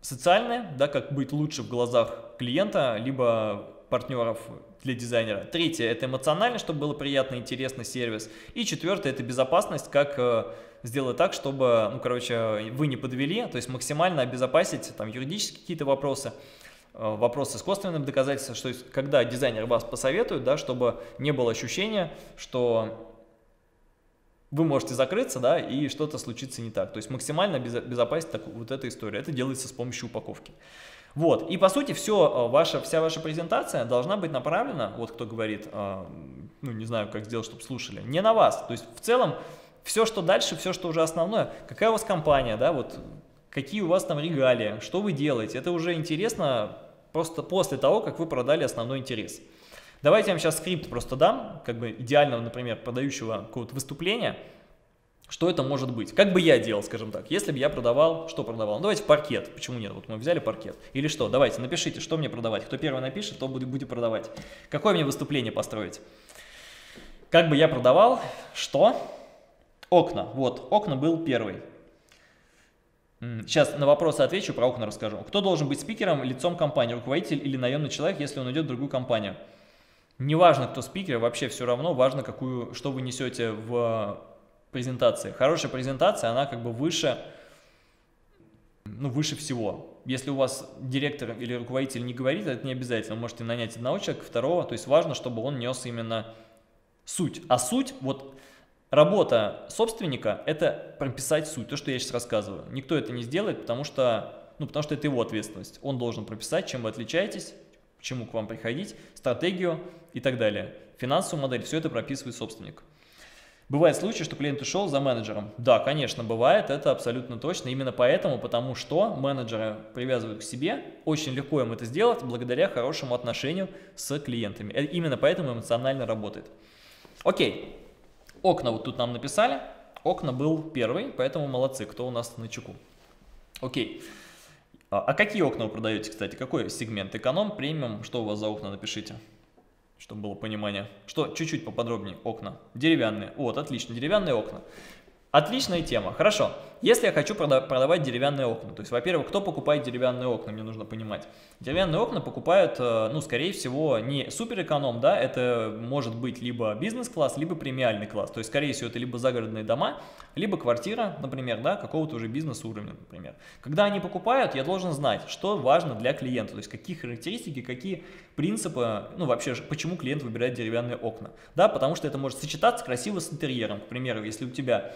социальное, да, как быть лучше в глазах клиента, либо партнеров для дизайнера. Третье – это эмоционально, чтобы было приятно, интересно, сервис. И четвертое – это безопасность, как э, сделать так, чтобы, ну, короче, вы не подвели, то есть максимально обезопасить там юридические какие-то вопросы, э, вопросы с косвенным доказательством, что когда дизайнер вас посоветует, да, чтобы не было ощущения, что вы можете закрыться, да, и что-то случится не так. То есть максимально безопасить так, вот эта история. Это делается с помощью упаковки. Вот, и по сути все, ваша, вся ваша презентация должна быть направлена, вот кто говорит, ну не знаю, как сделать, чтобы слушали, не на вас. То есть в целом все, что дальше, все, что уже основное, какая у вас компания, да, вот какие у вас там регалии, что вы делаете, это уже интересно просто после того, как вы продали основной интерес. Давайте я вам сейчас скрипт просто дам, как бы идеального, например, продающего какого-то выступления. Что это может быть? Как бы я делал, скажем так, если бы я продавал, что продавал? Ну, давайте паркет, почему нет? Вот мы взяли паркет. Или что? Давайте, напишите, что мне продавать. Кто первый напишет, то буду, буду продавать. Какое мне выступление построить? Как бы я продавал? Что? Окна. Вот, окна был первый. Сейчас на вопросы отвечу, про окна расскажу. Кто должен быть спикером, лицом компании? Руководитель или наемный человек, если он идет в другую компанию? Неважно, кто спикер, вообще все равно, важно, какую, что вы несете в презентации. Хорошая презентация, она как бы выше, ну, выше всего. Если у вас директор или руководитель не говорит, это не обязательно. Вы можете нанять одного человека, второго. То есть важно, чтобы он нес именно суть. А суть, вот работа собственника – это прописать суть, то, что я сейчас рассказываю. Никто это не сделает, потому что, ну, потому что это его ответственность. Он должен прописать, чем вы отличаетесь, чему к вам приходить, стратегию и так далее. Финансовую модель, все это прописывает собственник. Бывает случаи, что клиент ушел за менеджером. Да, конечно, бывает, это абсолютно точно. Именно поэтому, потому что менеджеры привязывают к себе, очень легко им это сделать благодаря хорошему отношению с клиентами. Именно поэтому эмоционально работает. Окей, окна вот тут нам написали. Окна был первый, поэтому молодцы, кто у нас на чеку. Окей. А какие окна вы продаете, кстати? Какой сегмент? Эконом, премиум? Что у вас за окна? Напишите, чтобы было понимание. Что? Чуть-чуть поподробнее. Окна. Деревянные. Вот, отлично. Деревянные окна. Отличная тема. Хорошо. Если я хочу продавать деревянные окна, то есть, во-первых, кто покупает деревянные окна, мне нужно понимать. Деревянные окна покупают, ну, скорее всего, не суперэконом, да, это может быть либо бизнес-класс, либо премиальный класс. То есть, скорее всего, это либо загородные дома, либо квартира, например, да, какого-то уже бизнес-уровня, например. Когда они покупают, я должен знать, что важно для клиента, то есть, какие характеристики, какие принципы, ну, вообще, почему клиент выбирает деревянные окна, да, потому что это может сочетаться красиво с интерьером. К примеру, если у тебя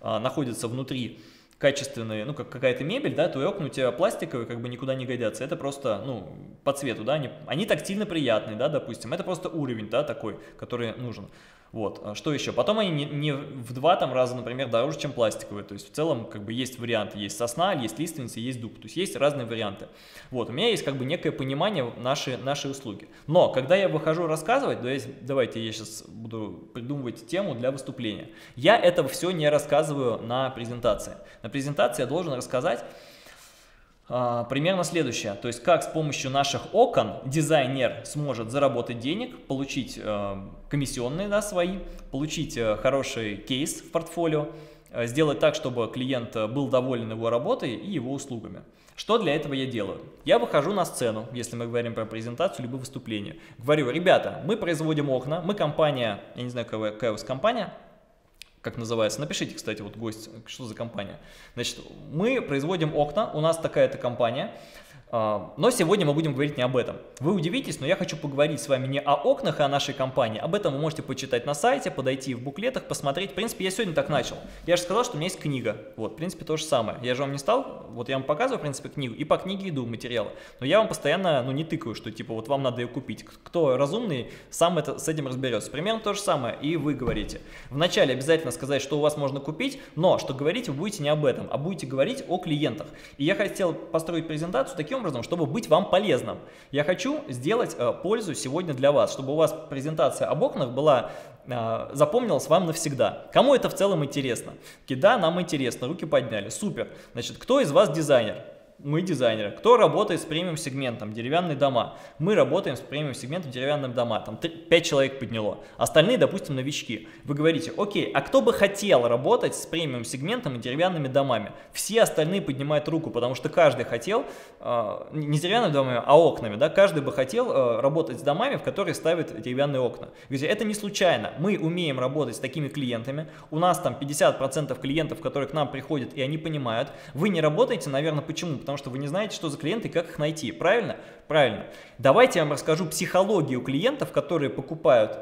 находятся внутри качественные, ну, как какая-то мебель, да, то и окна у тебя пластиковые, как бы никуда не годятся. Это просто, ну, по цвету, да, они, они тактильно приятные, да, допустим. Это просто уровень, да, такой, который нужен. Вот, что еще? Потом они не, не в два там раза, например, дороже, чем пластиковые. То есть в целом как бы есть варианты. Есть сосна, есть лиственница, есть дуб. То есть есть разные варианты. Вот, у меня есть как бы некое понимание нашей, нашей услуги. Но когда я выхожу рассказывать, давайте я сейчас буду придумывать тему для выступления. Я это все не рассказываю на презентации. На презентации я должен рассказать а, примерно следующее. То есть как с помощью наших окон дизайнер сможет заработать денег, получить а, комиссионные, да, свои, получить хороший кейс в портфолио, сделать так, чтобы клиент был доволен его работой и его услугами. Что для этого я делаю? Я выхожу на сцену, если мы говорим про презентацию, либо выступление. Говорю, ребята, мы производим окна, мы компания, я не знаю, какая у вас компания, как называется, напишите, кстати, вот гость, что за компания. Значит, мы производим окна, у нас такая-то компания. Но сегодня мы будем говорить не об этом. Вы удивитесь, но я хочу поговорить с вами не о окнах и о нашей компании. Об этом вы можете почитать на сайте, подойти в буклетах, посмотреть. В принципе, я сегодня так начал. Я же сказал, что у меня есть книга. Вот, в принципе, то же самое. Я же вам не стал, вот я вам показываю, в принципе, книгу. И по книге иду, материалы. Но я вам постоянно, ну, не тыкаю, что, типа, вот вам надо ее купить. Кто разумный, сам это, с этим разберется. Примерно то же самое и вы говорите. Вначале обязательно сказать, что у вас можно купить, но что говорить вы будете не об этом, а будете говорить о клиентах. И я хотел построить презентацию таким образом, чтобы быть вам полезным. Я хочу сделать э, пользу сегодня для вас, чтобы у вас презентация об окнах была, э, запомнилась вам навсегда. Кому это в целом интересно? И да, нам интересно, руки подняли, супер. Значит, кто из вас дизайнер? Мы дизайнеры. Кто работает с премиум-сегментом? Деревянные дома. Мы работаем с премиум-сегментом деревянным дома. Там пять человек подняло. Остальные, допустим, новички. Вы говорите, окей, а кто бы хотел работать с премиум-сегментом и деревянными домами? Все остальные поднимают руку, потому что каждый хотел, э, не деревянными домами, а окнами, да, каждый бы хотел э, работать с домами, в которые ставят деревянные окна. Говорите, это не случайно. Мы умеем работать с такими клиентами. У нас там пятьдесят процентов клиентов, которые к нам приходят, и они понимают. Вы не работаете, наверное, почему? Потому что вы не знаете, что за клиенты и как их найти. Правильно? Правильно. Давайте я вам расскажу психологию клиентов, которые покупают,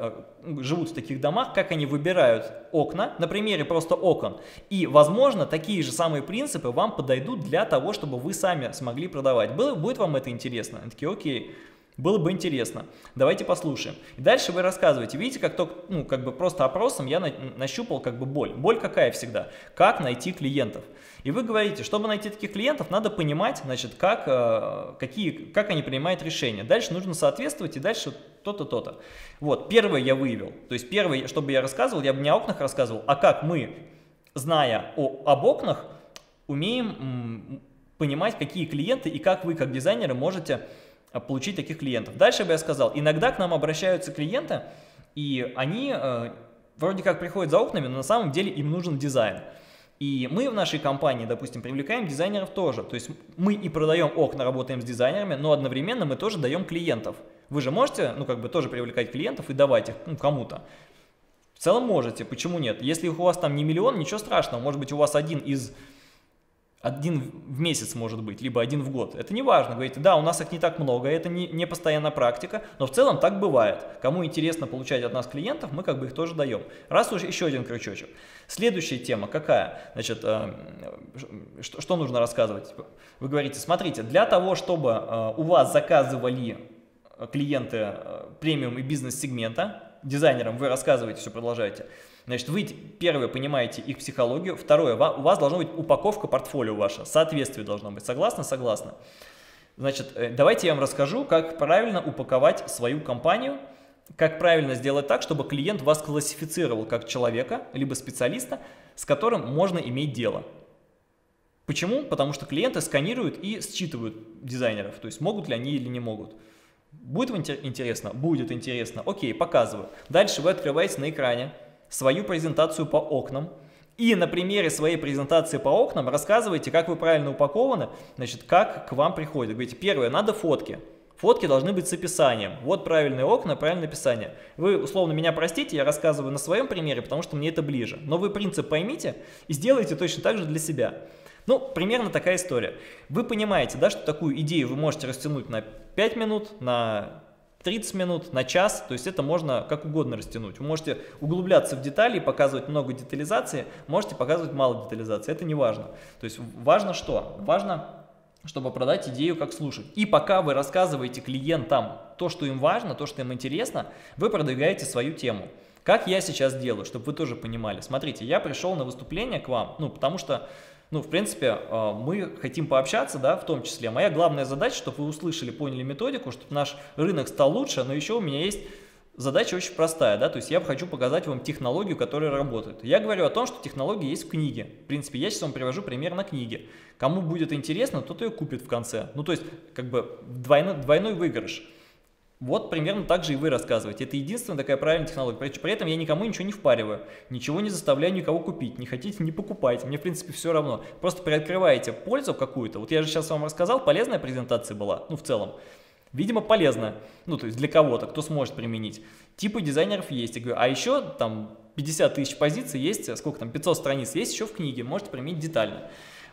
живут в таких домах, как они выбирают окна, на примере просто окон. И, возможно, такие же самые принципы вам подойдут для того, чтобы вы сами смогли продавать. Было, будет вам это интересно? Они такие, окей. Было бы интересно. Давайте послушаем. И дальше вы рассказываете. Видите, как только, ну, как бы просто опросом я на, нащупал как бы боль. Боль какая всегда? Как найти клиентов. И вы говорите, чтобы найти таких клиентов, надо понимать, значит, как, э, какие, как они принимают решения. Дальше нужно соответствовать и дальше то-то, то-то. Вот, первое я выявил. То есть первое, чтобы я рассказывал, я бы не о окнах рассказывал, а как мы, зная о, об окнах, умеем м, понимать, какие клиенты и как вы, как дизайнеры, можете получить таких клиентов. Дальше бы я сказал, иногда к нам обращаются клиенты, и они э, вроде как приходят за окнами, но на самом деле им нужен дизайн. И мы в нашей компании, допустим, привлекаем дизайнеров тоже. То есть мы и продаем окна, работаем с дизайнерами, но одновременно мы тоже даем клиентов. Вы же можете, ну, как бы тоже привлекать клиентов и давать их, ну, кому-то. В целом можете, почему нет? Если у вас там не миллион, ничего страшного, может быть, у вас один из... Один в месяц может быть, либо один в год. Это не важно. Говорите, да, у нас их не так много, это не, не постоянная практика, но в целом так бывает. Кому интересно получать от нас клиентов, мы как бы их тоже даем. Раз уж еще один крючочек. Следующая тема какая? Значит, э, что, что нужно рассказывать? Вы говорите, смотрите, для того, чтобы э, у вас заказывали клиенты э, премиум и бизнес-сегмента, дизайнерам вы рассказываете, все продолжаете. Значит, вы, первое, понимаете их психологию, второе, у вас должна быть упаковка портфолио ваша, соответствие должно быть, согласны? Согласны. Значит, давайте я вам расскажу, как правильно упаковать свою компанию, как правильно сделать так, чтобы клиент вас классифицировал как человека, либо специалиста, с которым можно иметь дело. Почему? Потому что клиенты сканируют и считывают дизайнеров, то есть могут ли они или не могут. Будет вам интересно? Будет интересно. Окей, показываю. Дальше вы открываете на экране свою презентацию по окнам. И на примере своей презентации по окнам рассказывайте, как вы правильно упакованы, значит, как к вам приходит. Говорите, первое, надо фотки. Фотки должны быть с описанием. Вот правильные окна, правильное описание. Вы, условно, меня простите, я рассказываю на своем примере, потому что мне это ближе. Но вы принцип поймите и сделайте точно так же для себя. Ну, примерно такая история. Вы понимаете, да, что такую идею вы можете растянуть на пять минут, на тридцать минут, на час, то есть это можно как угодно растянуть. Вы можете углубляться в детали, показывать много детализации, можете показывать мало детализации, это не важно. То есть важно что? Важно, чтобы продать идею, как слушать. И пока вы рассказываете клиентам то, что им важно, то, что им интересно, вы продвигаете свою тему. Как я сейчас делаю, чтобы вы тоже понимали. Смотрите, я пришел на выступление к вам, ну, потому что... Ну, в принципе, мы хотим пообщаться, да, в том числе. Моя главная задача, чтобы вы услышали, поняли методику, чтобы наш рынок стал лучше, но еще у меня есть задача очень простая, да, то есть я хочу показать вам технологию, которая работает. Я говорю о том, что технология есть в книге. В принципе, я сейчас вам привожу пример на книге. Кому будет интересно, тот ее купит в конце. Ну, то есть, как бы двойной, двойной выигрыш. Вот примерно так же и вы рассказываете. Это единственная такая правильная технология. При этом я никому ничего не впариваю, ничего не заставляю никого купить. Не хотите, не покупайте. Мне, в принципе, все равно. Просто приоткрываете пользу какую-то. Вот я же сейчас вам рассказал, полезная презентация была, ну, в целом. Видимо, полезная. Ну, то есть для кого-то, кто сможет применить. Типы дизайнеров есть. Я говорю, а еще там пятьдесят тысяч позиций есть, сколько там, пятьсот страниц есть еще в книге. Можете применить детально.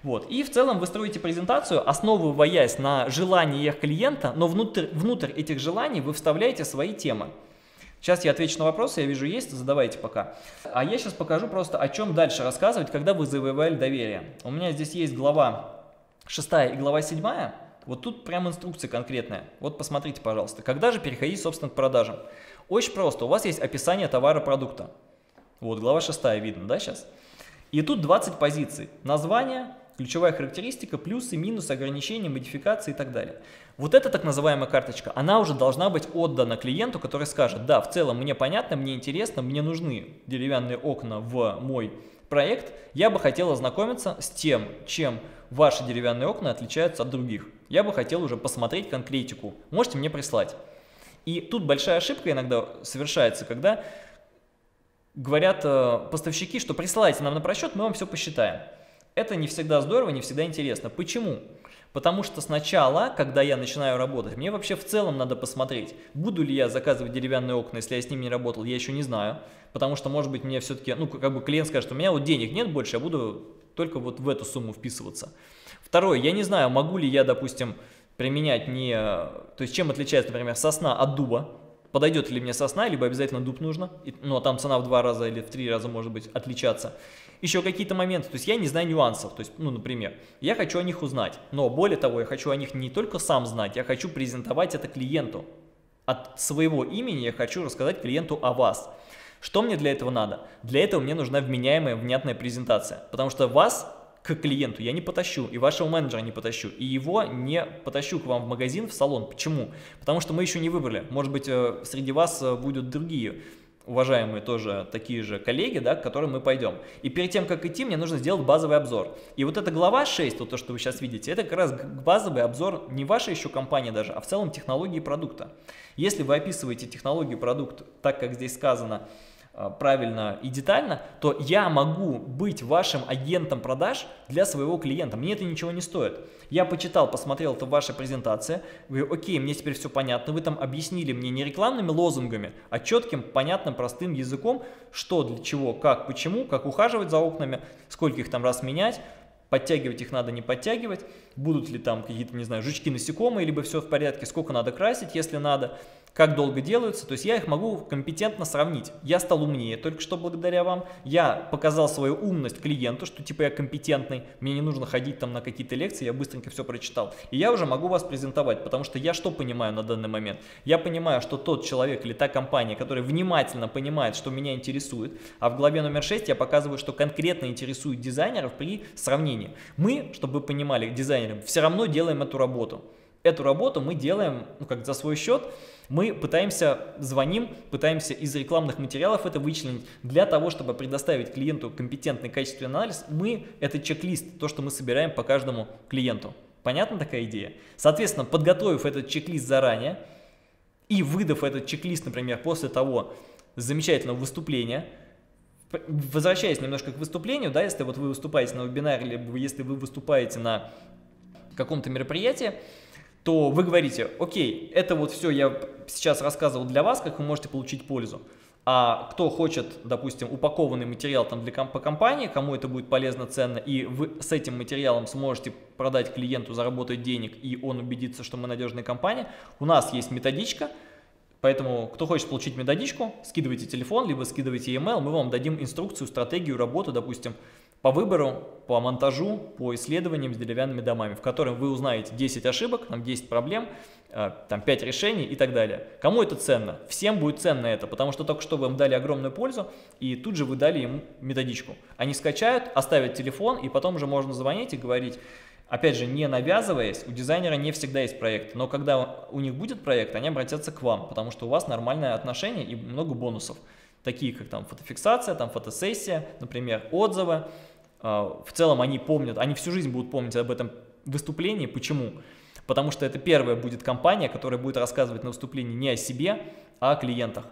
Вот. И в целом вы строите презентацию, основываясь на желаниях клиента, но внутрь, внутрь этих желаний вы вставляете свои темы. Сейчас я отвечу на вопросы, я вижу есть, задавайте пока. А я сейчас покажу просто, о чем дальше рассказывать, когда вы завоевали доверие. У меня здесь есть глава шестая и глава седьмая. Вот тут прям инструкция конкретная. Вот посмотрите, пожалуйста. Когда же переходить, собственно, к продажам? Очень просто. У вас есть описание товара-продукта. Вот глава шестая видно, да, сейчас? И тут двадцать позиций. Название, ключевая характеристика, плюсы, минусы, ограничения, модификации и так далее. Вот эта так называемая карточка, она уже должна быть отдана клиенту, который скажет: да, в целом мне понятно, мне интересно, мне нужны деревянные окна в мой проект, я бы хотел ознакомиться с тем, чем ваши деревянные окна отличаются от других. Я бы хотел уже посмотреть конкретику, можете мне прислать. И тут большая ошибка иногда совершается, когда говорят э, поставщики, что присылайте нам на просчет, мы вам все посчитаем. Это не всегда здорово, не всегда интересно. Почему? Потому что сначала, когда я начинаю работать, мне вообще в целом надо посмотреть, буду ли я заказывать деревянные окна, если я с ними не работал, я еще не знаю. Потому что, может быть, мне все-таки, ну, как бы клиент скажет, у меня вот денег нет больше, я буду только вот в эту сумму вписываться. Второе, я не знаю, могу ли я, допустим, применять не... То есть, чем отличается, например, сосна от дуба. Подойдет ли мне сосна, либо обязательно дуб нужно, но ну, там цена в два раза или в три раза может быть отличаться. Еще какие-то моменты, то есть я не знаю нюансов, то есть, ну, например, я хочу о них узнать, но более того, я хочу о них не только сам знать, я хочу презентовать это клиенту. От своего имени я хочу рассказать клиенту о вас. Что мне для этого надо? Для этого мне нужна вменяемая, внятная презентация, потому что вас к клиенту я не потащу, и вашего менеджера не потащу, и его не потащу к вам в магазин, в салон. Почему? Потому что мы еще не выбрали. Может быть, среди вас будут другие уважаемые тоже такие же коллеги, да, к которым мы пойдем. И перед тем, как идти, мне нужно сделать базовый обзор. И вот эта глава шесть, вот то, что вы сейчас видите, это как раз базовый обзор не вашей еще компании даже, а в целом технологии продукта. Если вы описываете технологию продукта так, как здесь сказано, правильно и детально, то я могу быть вашим агентом продаж для своего клиента. Мне это ничего не стоит. Я почитал, посмотрел, это ваша презентация, говорю: окей, мне теперь все понятно, вы там объяснили мне не рекламными лозунгами, а четким, понятным, простым языком, что, для чего, как, почему, как ухаживать за окнами, сколько их там раз менять, подтягивать их надо, не подтягивать, будут ли там какие-то, не знаю, жучки-насекомые, либо все в порядке, сколько надо красить, если надо, как долго делаются. То есть я их могу компетентно сравнить. Я стал умнее только что благодаря вам. Я показал свою умность клиенту, что типа я компетентный, мне не нужно ходить там на какие-то лекции, я быстренько все прочитал. И я уже могу вас презентовать, потому что я что понимаю на данный момент? Я понимаю, что тот человек или та компания, которая внимательно понимает, что меня интересует, а в главе номер шесть я показываю, что конкретно интересует дизайнеров при сравнении. Мы, чтобы вы понимали, дизайнеры, все равно делаем эту работу. Эту работу мы делаем, ну, как за свой счет, мы пытаемся, звоним, пытаемся из рекламных материалов это вычленить. Для того, чтобы предоставить клиенту компетентный, качественный анализ, мы, это чек-лист, то, что мы собираем по каждому клиенту. Понятна такая идея? Соответственно, подготовив этот чек-лист заранее и выдав этот чек-лист, например, после того замечательного выступления, возвращаясь немножко к выступлению, да, если вот вы выступаете на вебинаре, либо если вы выступаете на каком-то мероприятии, то вы говорите: окей, это вот все я сейчас рассказывал для вас, как вы можете получить пользу. А кто хочет, допустим, упакованный материал там для комп по компании, кому это будет полезно, ценно, и вы с этим материалом сможете продать клиенту, заработать денег, и он убедится, что мы надежная компания, у нас есть методичка. Поэтому, кто хочет получить методичку, скидывайте телефон, либо скидывайте e-mail, мы вам дадим инструкцию, стратегию работы, допустим, по выбору, по монтажу, по исследованиям с деревянными домами, в котором вы узнаете десять ошибок, там десять проблем, там пять решений и так далее. Кому это ценно? Всем будет ценно это, потому что только что вы им дали огромную пользу, и тут же вы дали им методичку. Они скачают, оставят телефон, и потом уже можно звонить и говорить. Опять же, не навязываясь, у дизайнера не всегда есть проект, но когда у них будет проект, они обратятся к вам, потому что у вас нормальное отношение и много бонусов, такие как там фотофиксация, там фотосессия, например, отзывы. В целом они помнят, они всю жизнь будут помнить об этом выступлении. Почему? Потому что это первая будет компания, которая будет рассказывать на выступлении не о себе, а о клиентах.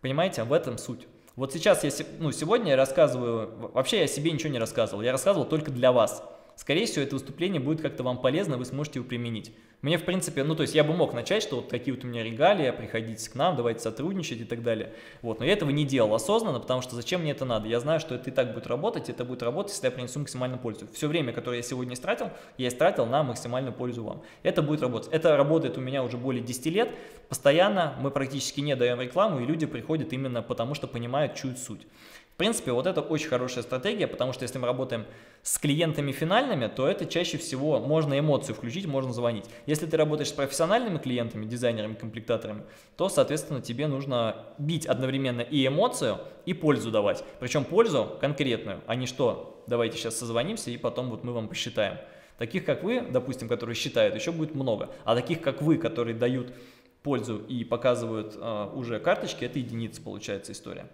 Понимаете, в этом суть. Вот сейчас я, ну, сегодня я рассказываю, вообще я себе ничего не рассказывал, я рассказывал только для вас. Скорее всего, это выступление будет как-то вам полезно, вы сможете его применить. Мне, в принципе, ну, то есть я бы мог начать, что вот такие вот у меня регалии, приходите к нам, давайте сотрудничать и так далее. Вот, но я этого не делал осознанно, потому что зачем мне это надо? Я знаю, что это и так будет работать, это будет работать, если я принесу максимальную пользу. Все время, которое я сегодня истратил, я истратил на максимальную пользу вам. Это будет работать. Это работает у меня уже более десяти лет. Постоянно мы практически не даем рекламу, и люди приходят именно потому, что понимают, чуют суть. В принципе, вот это очень хорошая стратегия, потому что если мы работаем с клиентами финальными, то это чаще всего можно эмоцию включить, можно звонить. Если ты работаешь с профессиональными клиентами, дизайнерами, комплектаторами, то, соответственно, тебе нужно бить одновременно и эмоцию, и пользу давать. Причем пользу конкретную, а не что давайте сейчас созвонимся и потом вот мы вам посчитаем. Таких, как вы, допустим, которые считают, еще будет много. А таких, как вы, которые дают пользу и показывают э, уже карточки, это единица получается история.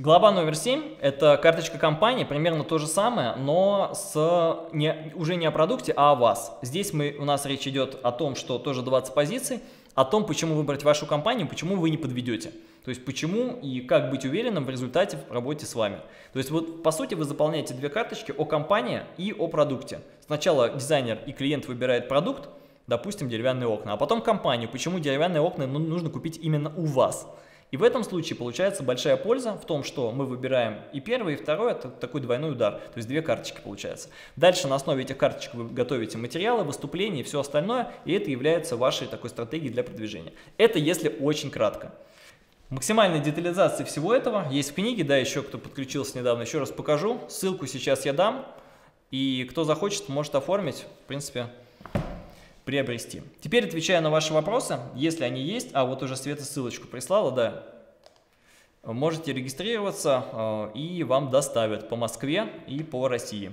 Глава номер семь – это карточка компании, примерно то же самое, но с не, уже не о продукте, а о вас. Здесь мы, у нас речь идет о том, что тоже двадцать позиций, о том, почему выбрать вашу компанию, почему вы не подведете. То есть почему и как быть уверенным в результате в работе с вами. То есть вот по сути вы заполняете две карточки о компании и о продукте. Сначала дизайнер и клиент выбирает продукт, допустим, деревянные окна, а потом компанию, почему деревянные окна нужно купить именно у вас. И в этом случае получается большая польза в том, что мы выбираем и первое, и второе, это такой двойной удар, то есть две карточки получается. Дальше на основе этих карточек вы готовите материалы, выступления и все остальное, и это является вашей такой стратегией для продвижения. Это если очень кратко. Максимальная детализация всего этого есть в книге, да, еще кто подключился недавно, еще раз покажу, ссылку сейчас я дам, и кто захочет, может оформить, в принципе... приобрести. Теперь отвечаю на ваши вопросы, если они есть, а вот уже Света ссылочку прислала, да, можете регистрироваться и вам доставят по Москве и по России.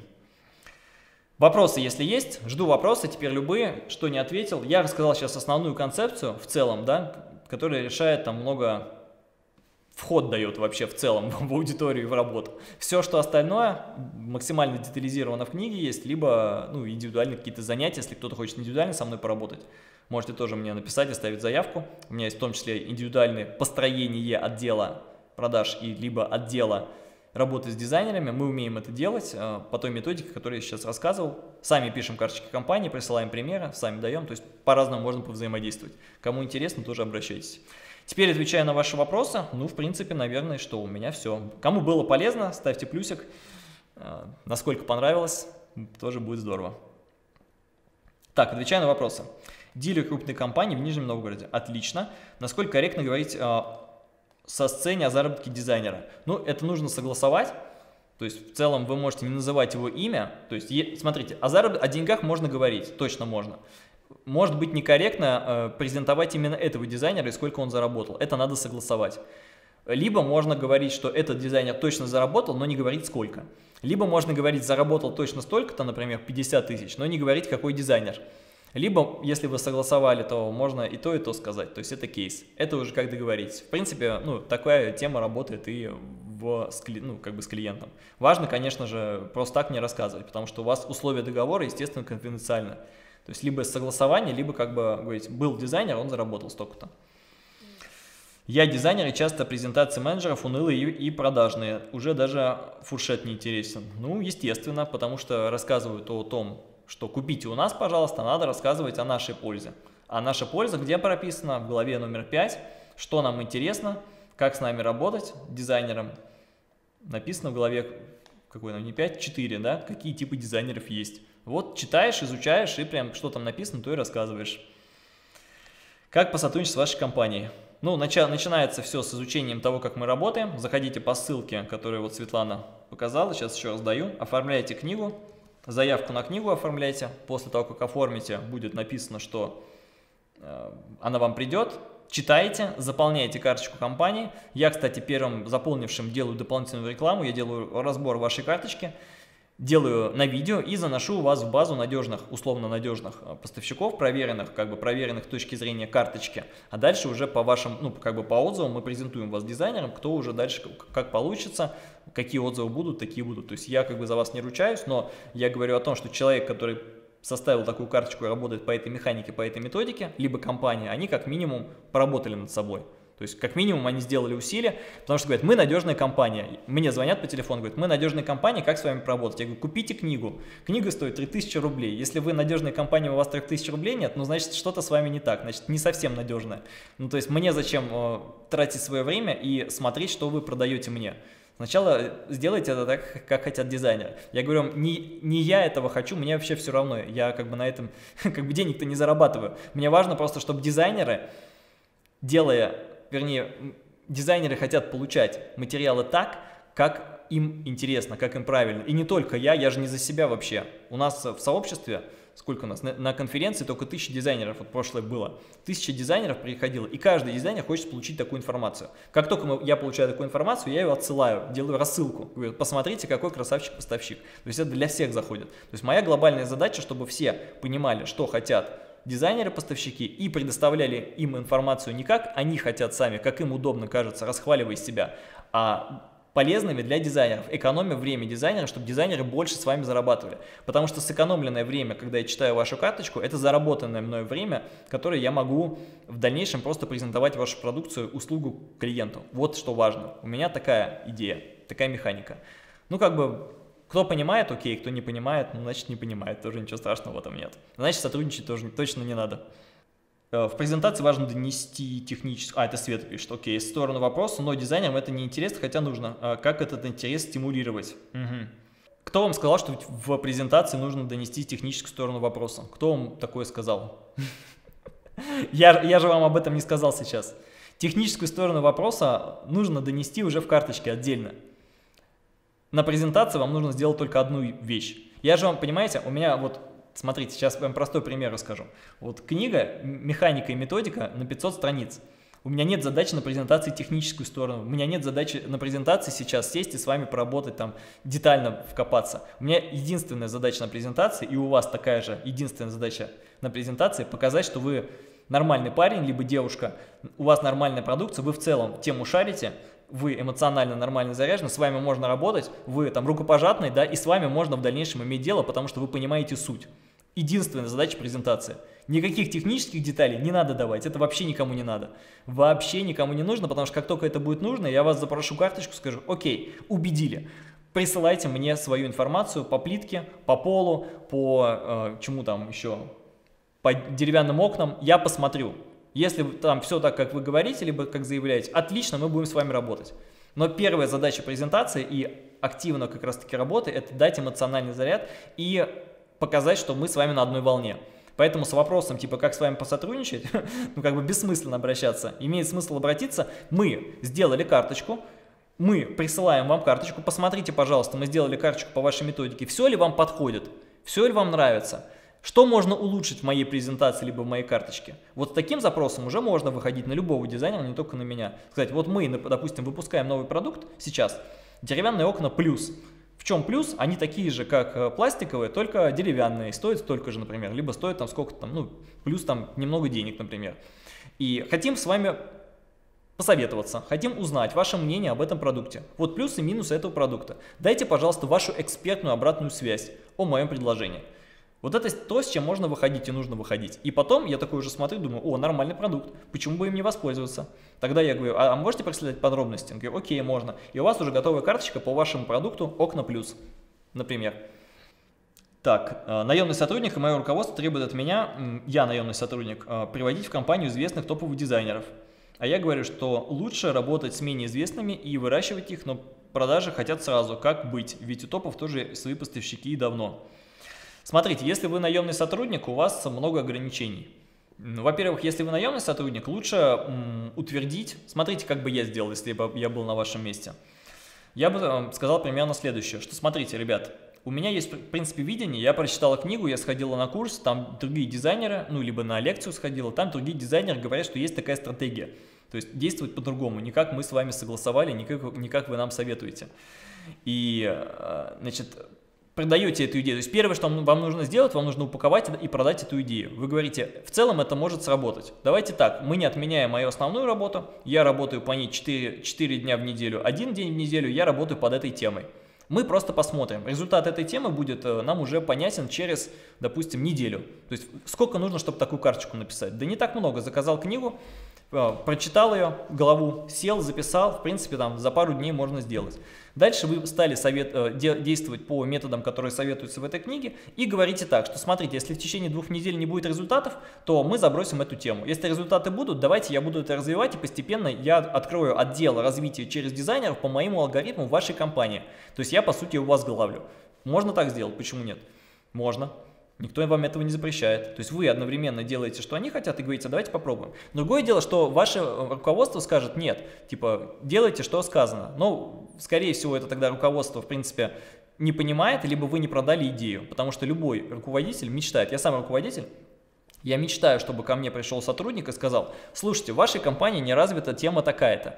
Вопросы, если есть, жду вопросы, теперь любые, что не ответил. Я рассказал сейчас основную концепцию в целом, да, которая решает там много, вход дает вообще в целом в аудиторию и в работу. Все, что остальное, максимально детализировано в книге есть, либо ну, индивидуальные какие-то занятия, если кто-то хочет индивидуально со мной поработать, можете тоже мне написать, оставить заявку. У меня есть в том числе индивидуальное построение отдела продаж и либо отдела работы с дизайнерами. Мы умеем это делать э, по той методике, которую я сейчас рассказывал. Сами пишем карточки компании, присылаем примеры, сами даем, то есть по-разному можно повзаимодействовать. Кому интересно, тоже обращайтесь. Теперь отвечаю на ваши вопросы. Ну, в принципе, наверное, что у меня все. Кому было полезно, ставьте плюсик. Насколько понравилось, тоже будет здорово. Так, отвечаю на вопросы. Дилер крупной компании в Нижнем Новгороде. Отлично. Насколько корректно говорить э, со сцены о заработке дизайнера? Ну, это нужно согласовать. То есть, в целом, вы можете не называть его имя. То есть, смотрите, о, заработ... о деньгах можно говорить, точно можно. Может быть некорректно э, презентовать именно этого дизайнера и сколько он заработал. Это надо согласовать. Либо можно говорить, что этот дизайнер точно заработал, но не говорить сколько. Либо можно говорить, заработал точно столько-то, например, пятьдесят тысяч, но не говорить, какой дизайнер. Либо, если вы согласовали, то можно и то, и то сказать. То есть это кейс. Это уже как договорить. В принципе, ну, такая тема работает и в, ну, как бы с клиентом. Важно, конечно же, просто так не рассказывать, потому что у вас условия договора, естественно, конфиденциальны. То есть либо согласование, либо как бы говорить, был дизайнер, он заработал столько-то. Я дизайнер, и часто презентации менеджеров унылые и продажные. Уже даже фуршет не интересен. Ну, естественно, потому что рассказывают о том, что купите у нас, пожалуйста, надо рассказывать о нашей пользе. А наша польза где прописана? В главе номер пять. Что нам интересно, как с нами работать, дизайнером. Написано в главе, какой нам, не пять, четыре, да, какие типы дизайнеров есть. Вот читаешь, изучаешь и прям что там написано, то и рассказываешь. Как посотрудничать с вашей компанией? Ну, начало, начинается все с изучением того, как мы работаем. Заходите по ссылке, которую вот Светлана показала, сейчас еще раз даю. Оформляйте книгу, заявку на книгу оформляйте. После того, как оформите, будет написано, что э, она вам придет. Читаете, заполняете карточку компании. Я, кстати, первым заполнившим делаю дополнительную рекламу, я делаю разбор вашей карточки. Делаю на видео и заношу вас в базу надежных, условно надежных поставщиков, проверенных, как бы проверенных с точки зрения карточки. А дальше уже по вашим, ну, как бы по отзывам мы презентуем вас дизайнерам, кто уже дальше, как получится, какие отзывы будут, такие будут. То есть я как бы за вас не ручаюсь, но я говорю о том, что человек, который составил такую карточку и работает по этой механике, по этой методике, либо компания, они как минимум поработали над собой. То есть, как минимум, они сделали усилия, потому что говорят, мы надежная компания. Мне звонят по телефону, говорят, мы надежная компания, как с вами поработать? Я говорю, купите книгу. Книга стоит три тысячи рублей. Если вы надежная компания, у вас три тысячи рублей нет, ну, значит, что-то с вами не так, значит, не совсем надежная. Ну, то есть, мне зачем э, тратить свое время и смотреть, что вы продаете мне? Сначала сделайте это так, как хотят дизайнеры. Я говорю, не, не я этого хочу, мне вообще все равно. Я как бы на этом как бы денег-то не зарабатываю. Мне важно просто, чтобы дизайнеры, делая... Вернее, дизайнеры хотят получать материалы так, как им интересно, как им правильно. И не только я, я же не за себя вообще. У нас в сообществе, сколько у нас, на, на конференции только тысяча дизайнеров, вот прошлое было, тысяча дизайнеров приходило, и каждый дизайнер хочет получить такую информацию. Как только мы, я получаю такую информацию, я ее отсылаю, делаю рассылку. Говорю, посмотрите, какой красавчик-поставщик. То есть это для всех заходит. То есть моя глобальная задача, чтобы все понимали, что хотят дизайнеры-поставщики и предоставляли им информацию не как они хотят сами, как им удобно кажется, расхваливая себя, а полезными для дизайнеров, экономя время дизайнера, чтобы дизайнеры больше с вами зарабатывали. Потому что сэкономленное время, когда я читаю вашу карточку, это заработанное мной время, которое я могу в дальнейшем просто презентовать вашу продукцию, услугу клиенту. Вот что важно. У меня такая идея, такая механика. Ну, как бы... Кто понимает, окей, кто не понимает, ну, значит, не понимает, тоже ничего страшного в этом нет. Значит, сотрудничать тоже точно не надо. В презентации важно донести техническую... А, это Света пишет, окей, сторону вопроса, но дизайнерам это не интересно, хотя нужно. Как этот интерес стимулировать? Угу. Кто вам сказал, что в презентации нужно донести техническую сторону вопроса? Кто вам такое сказал? Я же вам об этом не сказал сейчас. Техническую сторону вопроса нужно донести уже в карточке отдельно. На презентации вам нужно сделать только одну вещь. Я же вам, понимаете, у меня вот, смотрите, сейчас вам простой пример расскажу. Вот книга «Механика и методика» на пятьсот страниц. У меня нет задачи на презентации техническую сторону. У меня нет задачи на презентации сейчас сесть и с вами поработать, там, детально вкопаться. У меня единственная задача на презентации, и у вас такая же единственная задача на презентации, показать, что вы нормальный парень, либо девушка, у вас нормальная продукция, вы в целом тему шарите, вы эмоционально нормально заряжены, с вами можно работать, вы там рукопожатный, да, и с вами можно в дальнейшем иметь дело, потому что вы понимаете суть. Единственная задача презентации. Никаких технических деталей не надо давать, это вообще никому не надо. Вообще никому не нужно, потому что как только это будет нужно, я вас запрошу карточку, скажу, окей, убедили. Присылайте мне свою информацию по плитке, по полу, по э, чему там еще, по деревянным окнам, я посмотрю. Если там все так, как вы говорите, либо как заявляете, отлично, мы будем с вами работать. Но первая задача презентации и активно как раз-таки работы – это дать эмоциональный заряд и показать, что мы с вами на одной волне. Поэтому с вопросом, типа, как с вами посотрудничать, ну, как бы бессмысленно обращаться. Имеет смысл обратиться. Мы сделали карточку, мы присылаем вам карточку. Посмотрите, пожалуйста, мы сделали карточку по вашей методике. Все ли вам подходит? Все ли вам нравится? Что можно улучшить в моей презентации, либо в моей карточке? Вот с таким запросом уже можно выходить на любого дизайнера, не только на меня. Сказать, вот мы, допустим, выпускаем новый продукт сейчас, деревянные окна плюс. В чем плюс? Они такие же, как пластиковые, только деревянные. Стоят столько же, например, либо стоят там сколько-то, там, ну, плюс там немного денег, например. И хотим с вами посоветоваться, хотим узнать ваше мнение об этом продукте. Вот плюсы и минусы этого продукта. Дайте, пожалуйста, вашу экспертную обратную связь о моем предложении. Вот это то, с чем можно выходить и нужно выходить. И потом я такой уже смотрю, думаю, о, нормальный продукт, почему бы им не воспользоваться? Тогда я говорю, а можете присылать подробности? Он говорит, окей, можно. И у вас уже готовая карточка по вашему продукту «Окна плюс», например. Так, наемный сотрудник и мое руководство требует от меня, я наемный сотрудник, приводить в компанию известных топовых дизайнеров. А я говорю, что лучше работать с менее известными и выращивать их, но продажи хотят сразу. Как быть? Ведь у топов тоже свои поставщики и давно. Смотрите, если вы наемный сотрудник, у вас много ограничений. Во-первых, если вы наемный сотрудник, лучше утвердить. Смотрите, как бы я сделал, если бы я был на вашем месте. Я бы сказал примерно следующее, что смотрите, ребят, у меня есть, в принципе, видение, я прочитала книгу, я сходила на курс, там другие дизайнеры, ну, либо на лекцию сходила, там другие дизайнеры говорят, что есть такая стратегия. То есть действовать по-другому, не как мы с вами согласовали, не как, не как вы нам советуете. И, значит... продаете эту идею. То есть первое, что вам нужно сделать, вам нужно упаковать и продать эту идею. Вы говорите, в целом это может сработать. Давайте так, мы не отменяем мою основную работу, я работаю по ней четыре, четыре дня в неделю, один день в неделю я работаю под этой темой. Мы просто посмотрим. Результат этой темы будет нам уже понятен через, допустим, неделю. То есть сколько нужно, чтобы такую карточку написать? Да не так много. Заказал книгу, прочитал ее, главу, сел, записал, в принципе, там за пару дней можно сделать. Дальше вы стали совет, де, действовать по методам, которые советуются в этой книге, и говорите так, что смотрите, если в течение двух недель не будет результатов, то мы забросим эту тему. Если результаты будут, давайте я буду это развивать, и постепенно я открою отдел развития через дизайнеров по моему алгоритму в вашей компании. То есть я, по сути, его возглавлю. Можно так сделать? Почему нет? Можно. Никто вам этого не запрещает. То есть вы одновременно делаете, что они хотят, и говорите, давайте попробуем. Другое дело, что ваше руководство скажет, нет, типа, делайте, что сказано. Но, скорее всего, это тогда руководство, в принципе, не понимает, либо вы не продали идею. Потому что любой руководитель мечтает, я сам руководитель, я мечтаю, чтобы ко мне пришел сотрудник и сказал, слушайте, в вашей компании не развита тема такая-то.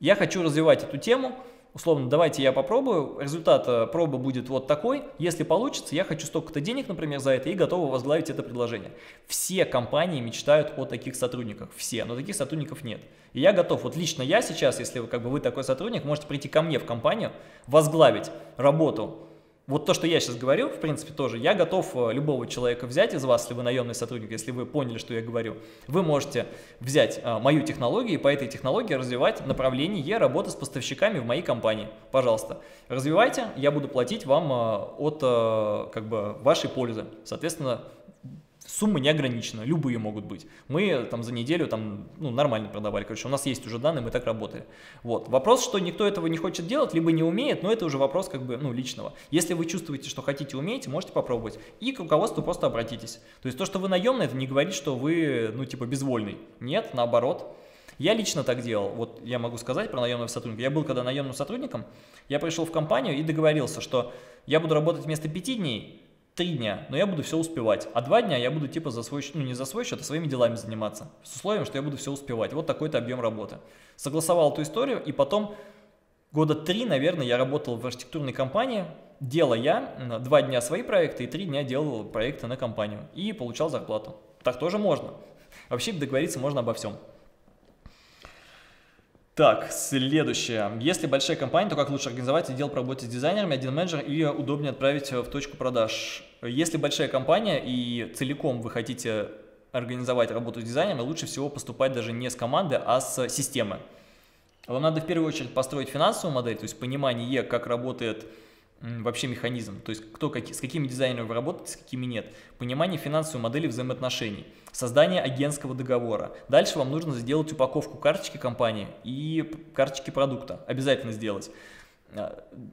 Я хочу развивать эту тему. Условно, давайте я попробую, результат пробы будет вот такой, если получится, я хочу столько-то денег, например, за это и готова возглавить это предложение. Все компании мечтают о таких сотрудниках, все, но таких сотрудников нет. И я готов, вот лично я сейчас, если вы, как бы, вы такой сотрудник, можете прийти ко мне в компанию, возглавить работу. Вот то, что я сейчас говорю, в принципе, тоже, я готов любого человека взять из вас, если вы наемный сотрудник, если вы поняли, что я говорю, вы можете взять а, мою технологию и по этой технологии развивать направление работы с поставщиками в моей компании. Пожалуйста, развивайте, я буду платить вам а, от а, как бы вашей пользы. Соответственно, суммы не ограничены, любые могут быть. Мы там за неделю там, ну, нормально продавали, короче, у нас есть уже данные, мы так работали. Вот. Вопрос, что никто этого не хочет делать, либо не умеет, но это уже вопрос, как бы, ну, личного. Если вы чувствуете, что хотите, умеете, можете попробовать. И к руководству просто обратитесь. То есть то, что вы наемный, это не говорит, что вы, ну, типа, безвольный. Нет, наоборот. Я лично так делал, вот я могу сказать про наемного сотрудника. Я был когда наемным сотрудником, я пришел в компанию и договорился, что я буду работать вместо пяти дней, три дня, но я буду все успевать, а два дня я буду типа за свой счет, ну не за свой счет, а своими делами заниматься, с условием, что я буду все успевать, вот такой-то объем работы. Согласовал эту историю, и потом года три, наверное, я работал в архитектурной компании, делал я два дня свои проекты и три дня делал проекты на компанию, и получал зарплату. Так тоже можно, вообще договориться можно обо всем. Так, следующее. Если большая компания, то как лучше организовать отдел по работе с дизайнерами, один менеджер и удобнее отправить в точку продаж? Если большая компания и целиком вы хотите организовать работу с дизайнерами, лучше всего поступать даже не с команды, а с системы. Вам надо в первую очередь построить финансовую модель, то есть понимание, как работает вообще механизм, то есть кто, как, с какими дизайнерами вы работаете, с какими нет. Понимание финансовой модели взаимоотношений. Создание агентского договора. Дальше вам нужно сделать упаковку карточки компании и карточки продукта. Обязательно сделать.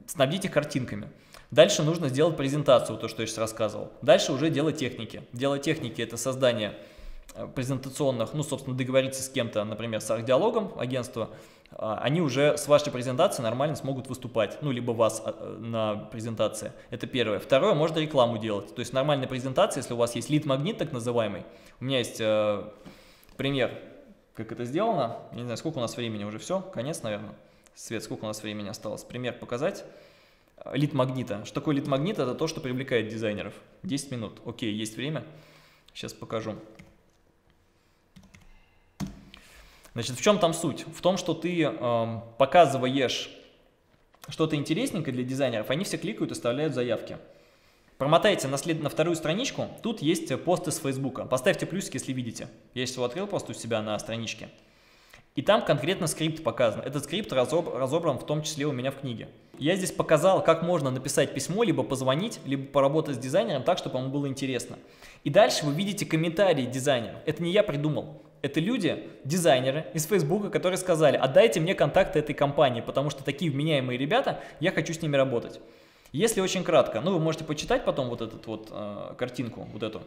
Снабдить их картинками. Дальше нужно сделать презентацию, то, что я сейчас рассказывал. Дальше уже дело техники. Дело техники – это создание презентационных, ну, собственно, договориться с кем-то, например, с арт-диалогом агентства. Они уже с вашей презентацией нормально смогут выступать, ну, либо вас на презентации, это первое. Второе, можно рекламу делать, то есть нормальная презентация, если у вас есть лид-магнит так называемый, у меня есть э, пример, как это сделано, я не знаю, сколько у нас времени, уже все, конец, наверное, Свет, сколько у нас времени осталось, пример показать. Лид-магнита, что такое лид-магнит, это то, что привлекает дизайнеров, десять минут, окей, есть время, сейчас покажу. Значит, в чем там суть? В том, что ты э, показываешь что-то интересненькое для дизайнеров, они все кликают и оставляют заявки. Промотайте на, след... на вторую страничку, тут есть посты с Фейсбука. Поставьте плюсик, если видите. Я сейчас его открыл просто у себя на страничке. И там конкретно скрипт показан. Этот скрипт разоб... разобран в том числе у меня в книге. Я здесь показал, как можно написать письмо, либо позвонить, либо поработать с дизайнером так, чтобы ему было интересно. И дальше вы видите комментарии дизайнера. Это не я придумал. Это люди, дизайнеры из Фейсбука, которые сказали, отдайте мне контакты этой компании, потому что такие вменяемые ребята, я хочу с ними работать. Если очень кратко, ну вы можете почитать потом вот эту вот э, картинку, вот эту.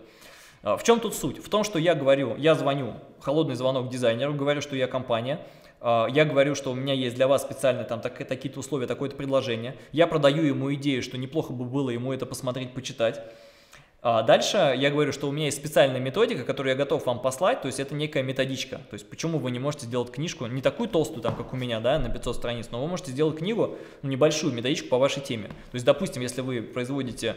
В чем тут суть? В том, что я говорю, я звоню, холодный звонок дизайнеру, говорю, что я компания, э, я говорю, что у меня есть для вас специально там так, такие-то условия, такое-то предложение, я продаю ему идею, что неплохо бы было ему это посмотреть, почитать. А дальше я говорю, что у меня есть специальная методика, которую я готов вам послать, то есть это некая методичка. То есть почему вы не можете сделать книжку, не такую толстую, там, как у меня, да, на пятьсот страниц, но вы можете сделать книгу, ну, небольшую методичку по вашей теме. То есть, допустим, если вы производите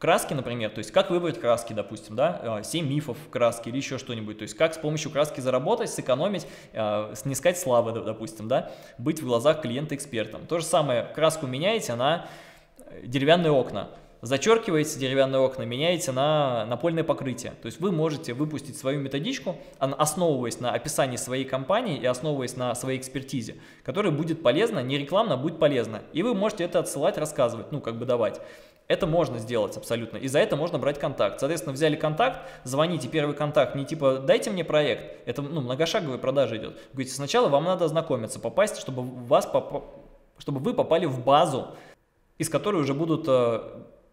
краски, например, то есть как выбрать краски, допустим, да, семь мифов краски или еще что-нибудь, то есть как с помощью краски заработать, сэкономить, э, снискать славы, допустим, да, быть в глазах клиента экспертом. То же самое, краску меняете на деревянные окна. зачеркиваете деревянные окна, меняете на напольное покрытие. То есть вы можете выпустить свою методичку, основываясь на описании своей компании и основываясь на своей экспертизе, которая будет полезна, не рекламно, будет полезна. И вы можете это отсылать, рассказывать, ну как бы давать. Это можно сделать абсолютно, и за это можно брать контакт. Соответственно, взяли контакт, звоните, первый контакт, не типа «дайте мне проект», это ну, многошаговая продажа идет. Говорите, сначала вам надо ознакомиться, попасть, чтобы, вас поп... чтобы вы попали в базу, из которой уже будут э,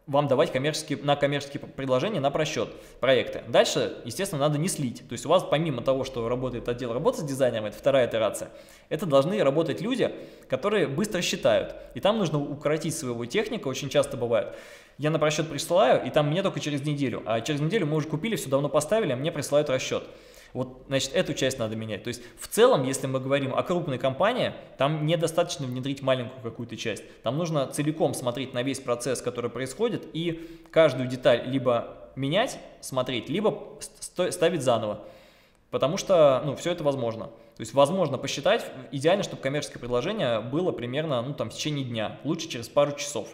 вам давать коммерческие, на коммерческие предложения, на просчет проекты. Дальше, естественно, надо не слить. То есть у вас помимо того, что работает отдел работы с дизайнером, это вторая итерация, это должны работать люди, которые быстро считают. И там нужно укоротить своего техника, очень часто бывает. Я на просчет присылаю, и там мне только через неделю. А через неделю мы уже купили, все давно поставили, а мне присылают расчет. Вот, значит, эту часть надо менять. То есть, в целом, если мы говорим о крупной компании, там недостаточно внедрить маленькую какую-то часть. Там нужно целиком смотреть на весь процесс, который происходит, и каждую деталь либо менять, смотреть, либо ставить заново. Потому что, ну, все это возможно. То есть, возможно посчитать, идеально, чтобы коммерческое предложение было примерно, ну, там, в течение дня, лучше через пару часов.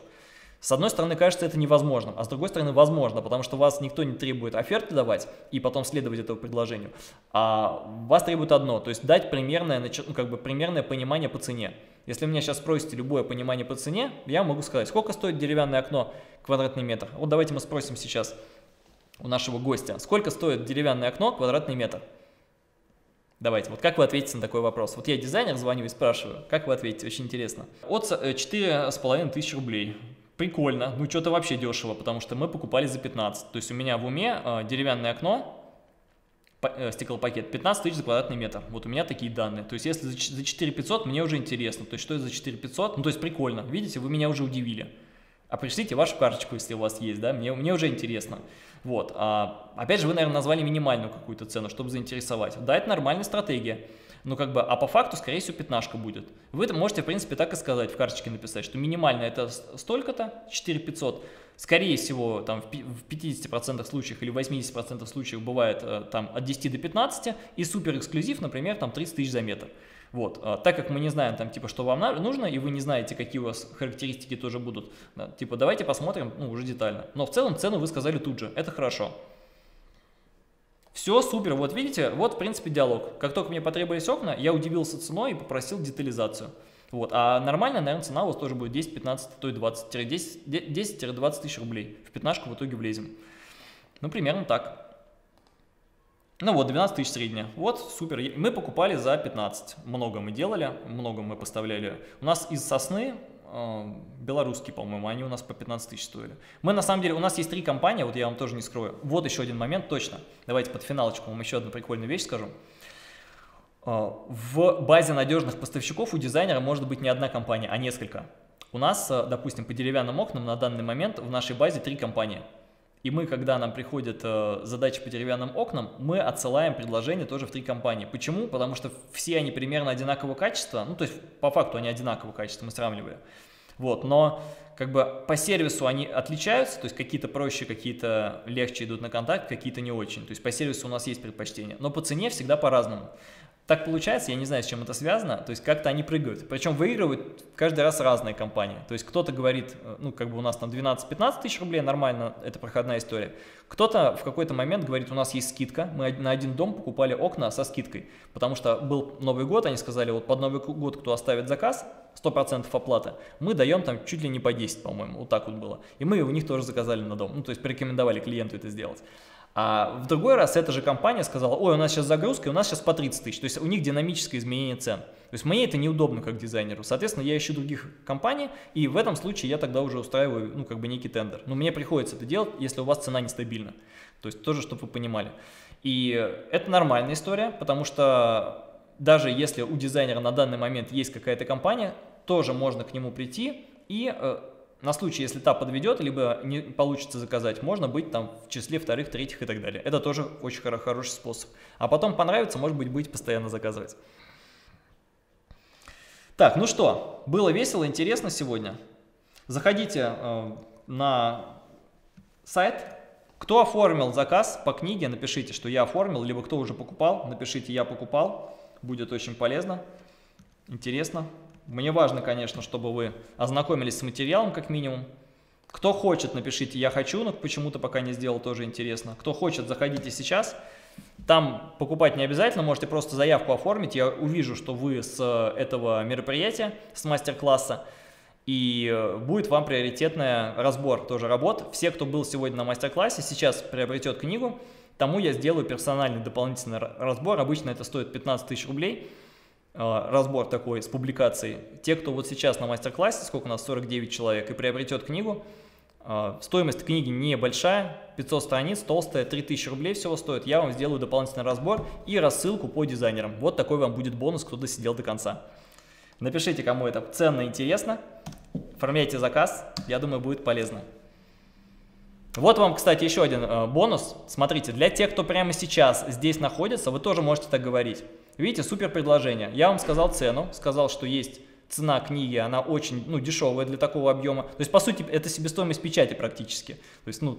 С одной стороны, кажется, это невозможно, а с другой стороны, возможно, потому что вас никто не требует оферты давать и потом следовать этому предложению, а вас требует одно, то есть дать примерное, ну, как бы примерное понимание по цене. Если меня сейчас спросите любое понимание по цене, я могу сказать, сколько стоит деревянное окно квадратный метр. Вот давайте мы спросим сейчас у нашего гостя, сколько стоит деревянное окно квадратный метр. Давайте, вот как вы ответите на такой вопрос? Вот я дизайнер, звоню и спрашиваю, как вы ответите, очень интересно. От четырёх с половиной тысяч рублей. Прикольно, ну что-то вообще дешево, потому что мы покупали за пятнадцать. То есть у меня в уме э, деревянное окно, э, стеклопакет, пятнадцать тысяч за квадратный метр. Вот у меня такие данные. То есть если за четыре пятьсот, мне уже интересно. То есть что это за четыре пятьсот? Ну то есть прикольно, видите, вы меня уже удивили. А пришлите вашу карточку, если у вас есть, да, мне, мне уже интересно. Вот, а, опять же, вы, наверное, назвали минимальную какую-то цену, чтобы заинтересовать. Да, это нормальная стратегия. Ну, как бы, а по факту, скорее всего, пятнашка будет. Вы это можете, в принципе, так и сказать, в карточке написать, что минимально это столько-то, четыре пятьсот. Скорее всего, там, в пятидесяти процентах случаев или в восьмидесяти процентах случаев бывает там от десяти до пятнадцати, и суперэксклюзив, например, там тридцать тысяч за метр. Вот, а, так как мы не знаем, там, типа, что вам нужно, и вы не знаете, какие у вас характеристики тоже будут, да, типа, давайте посмотрим, ну, уже детально. Но в целом цену вы сказали тут же, это хорошо. Все, супер, вот видите, вот в принципе диалог. Как только мне потребовались окна, я удивился ценой и попросил детализацию. Вот, а нормальная, наверное, цена у вас тоже будет десять-пятнадцать, то и двадцать, десять-двадцать тысяч рублей. В пятнашку в итоге влезем. Ну, примерно так. Ну вот, двенадцать тысяч средняя. Вот, супер, мы покупали за пятнадцать. Много мы делали, много мы поставляли. У нас из сосны... белорусские, по-моему, они у нас по пятнадцать тысяч стоили. Мы на самом деле, у нас есть три компании, вот я вам тоже не скрою. Вот еще один момент, точно. Давайте под финалочку вам еще одну прикольную вещь скажу. В базе надежных поставщиков у дизайнера может быть не одна компания, а несколько. У нас, допустим, по деревянным окнам на данный момент в нашей базе три компании. И мы, когда нам приходят э, задачи по деревянным окнам, мы отсылаем предложения тоже в три компании. Почему? Потому что все они примерно одинакового качества. Ну, то есть, по факту они одинакового качества, мы сравнивали. Вот, но как бы по сервису они отличаются, то есть какие-то проще, какие-то легче идут на контакт, какие-то не очень. То есть по сервису у нас есть предпочтение, но по цене всегда по-разному. Так получается, я не знаю, с чем это связано, то есть как-то они прыгают. Причем выигрывают каждый раз разные компании. То есть кто-то говорит, ну как бы у нас там двенадцать-пятнадцать тысяч рублей, нормально, это проходная история. Кто-то в какой-то момент говорит, у нас есть скидка, мы на один дом покупали окна со скидкой. Потому что был Новый год, они сказали, вот под Новый год кто оставит заказ, сто процентов оплата, мы даем там чуть ли не по десять, по-моему, вот так вот было. И мы у них тоже заказали на дом, ну то есть порекомендовали клиенту это сделать. А в другой раз эта же компания сказала, ой, у нас сейчас загрузка, и у нас сейчас по тридцать тысяч, то есть у них динамическое изменение цен. То есть мне это неудобно как дизайнеру, соответственно, я ищу других компаний, и в этом случае я тогда уже устраиваю, ну, как бы некий тендер. Но мне приходится это делать, если у вас цена нестабильна, то есть тоже, чтобы вы понимали. И это нормальная история, потому что даже если у дизайнера на данный момент есть какая-то компания, тоже можно к нему прийти и... На случай, если та подведет, либо не получится заказать, можно быть там в числе вторых, третьих и так далее. Это тоже очень хороший способ. А потом понравится, может быть, будете постоянно заказывать. Так, ну что, было весело, интересно сегодня. Заходите э, на сайт. Кто оформил заказ по книге, напишите, что я оформил, либо кто уже покупал, напишите «я покупал». Будет очень полезно, интересно. Мне важно, конечно, чтобы вы ознакомились с материалом, как минимум, Кто хочет, напишите «я хочу», но почему-то пока не сделал, тоже интересно. Кто хочет, заходите сейчас. Там покупать не обязательно, можете просто заявку оформить. Я увижу, что вы с этого мероприятия, с мастер-класса, и будет вам приоритетный разбор тоже работ. Все, кто был сегодня на мастер-классе, сейчас приобретет книгу. Тому я сделаю персональный дополнительный разбор. Обычно это стоит пятнадцать тысяч рублей. Разбор такой с публикацией. Те, кто вот сейчас на мастер-классе, сколько у нас, сорок девять человек, и приобретет книгу, стоимость книги небольшая, пятьсот страниц, толстая, три тысячи рублей всего стоит. Я вам сделаю дополнительный разбор и рассылку по дизайнерам. Вот такой вам будет бонус, кто досидел до конца. Напишите, кому это ценно, интересно. Оформляйте заказ, я думаю, будет полезно. Вот вам, кстати, еще один э, бонус. Смотрите, для тех, кто прямо сейчас здесь находится, вы тоже можете так говорить. Видите, супер предложение. Я вам сказал цену, сказал, что есть цена книги, она очень ну, дешевая для такого объема. То есть, по сути, это себестоимость печати практически. То есть, ну,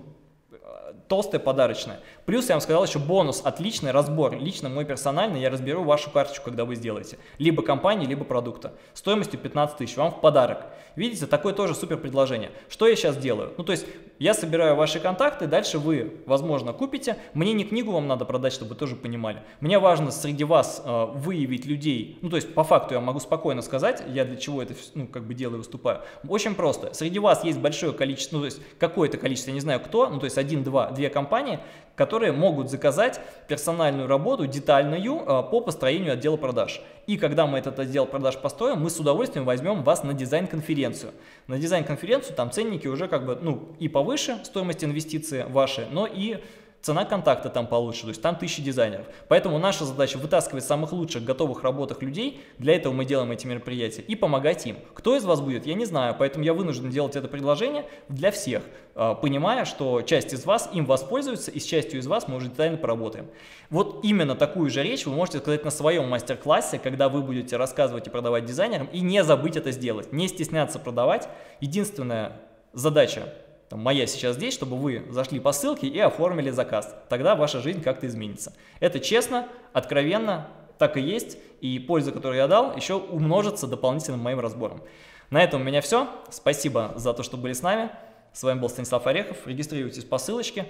толстая, подарочная. Плюс я вам сказал еще бонус, отличный разбор. Лично мой персональный, я разберу вашу карточку, когда вы сделаете. Либо компании, либо продукта. Стоимостью пятнадцать тысяч, вам в подарок. Видите, такое тоже супер предложение. Что я сейчас делаю? Ну, то есть, я собираю ваши контакты, дальше вы, возможно, купите. Мне не книгу вам надо продать, чтобы вы тоже понимали. Мне важно среди вас э, выявить людей. Ну, то есть, по факту я могу спокойно сказать, я для чего это, ну, как бы делаю, выступаю. Очень просто. Среди вас есть большое количество, ну, то есть, какое-то количество, я не знаю кто, ну, то есть, один-два, две компании, которые могут заказать персональную работу, детальную, по построению отдела продаж. И когда мы этот отдел продаж построим, мы с удовольствием возьмем вас на дизайн-конференцию. На дизайн-конференцию там ценники уже как бы, ну, и повыше, стоимость инвестиции ваши, но и цена контакта там получше, то есть там тысячи дизайнеров. Поэтому наша задача вытаскивать самых лучших, готовых работах людей, для этого мы делаем эти мероприятия, и помогать им. Кто из вас будет, я не знаю, поэтому я вынужден делать это предложение для всех, понимая, что часть из вас им воспользуется, и с частью из вас мы уже детально поработаем. Вот именно такую же речь вы можете сказать на своем мастер-классе, когда вы будете рассказывать и продавать дизайнерам, и не забыть это сделать, не стесняться продавать. Единственная задача моя сейчас здесь, чтобы вы зашли по ссылке и оформили заказ. Тогда ваша жизнь как-то изменится. Это честно, откровенно, так и есть. И польза, которую я дал, еще умножится дополнительным моим разбором. На этом у меня все. Спасибо за то, что были с нами. С вами был Станислав Орехов. Регистрируйтесь по ссылочке.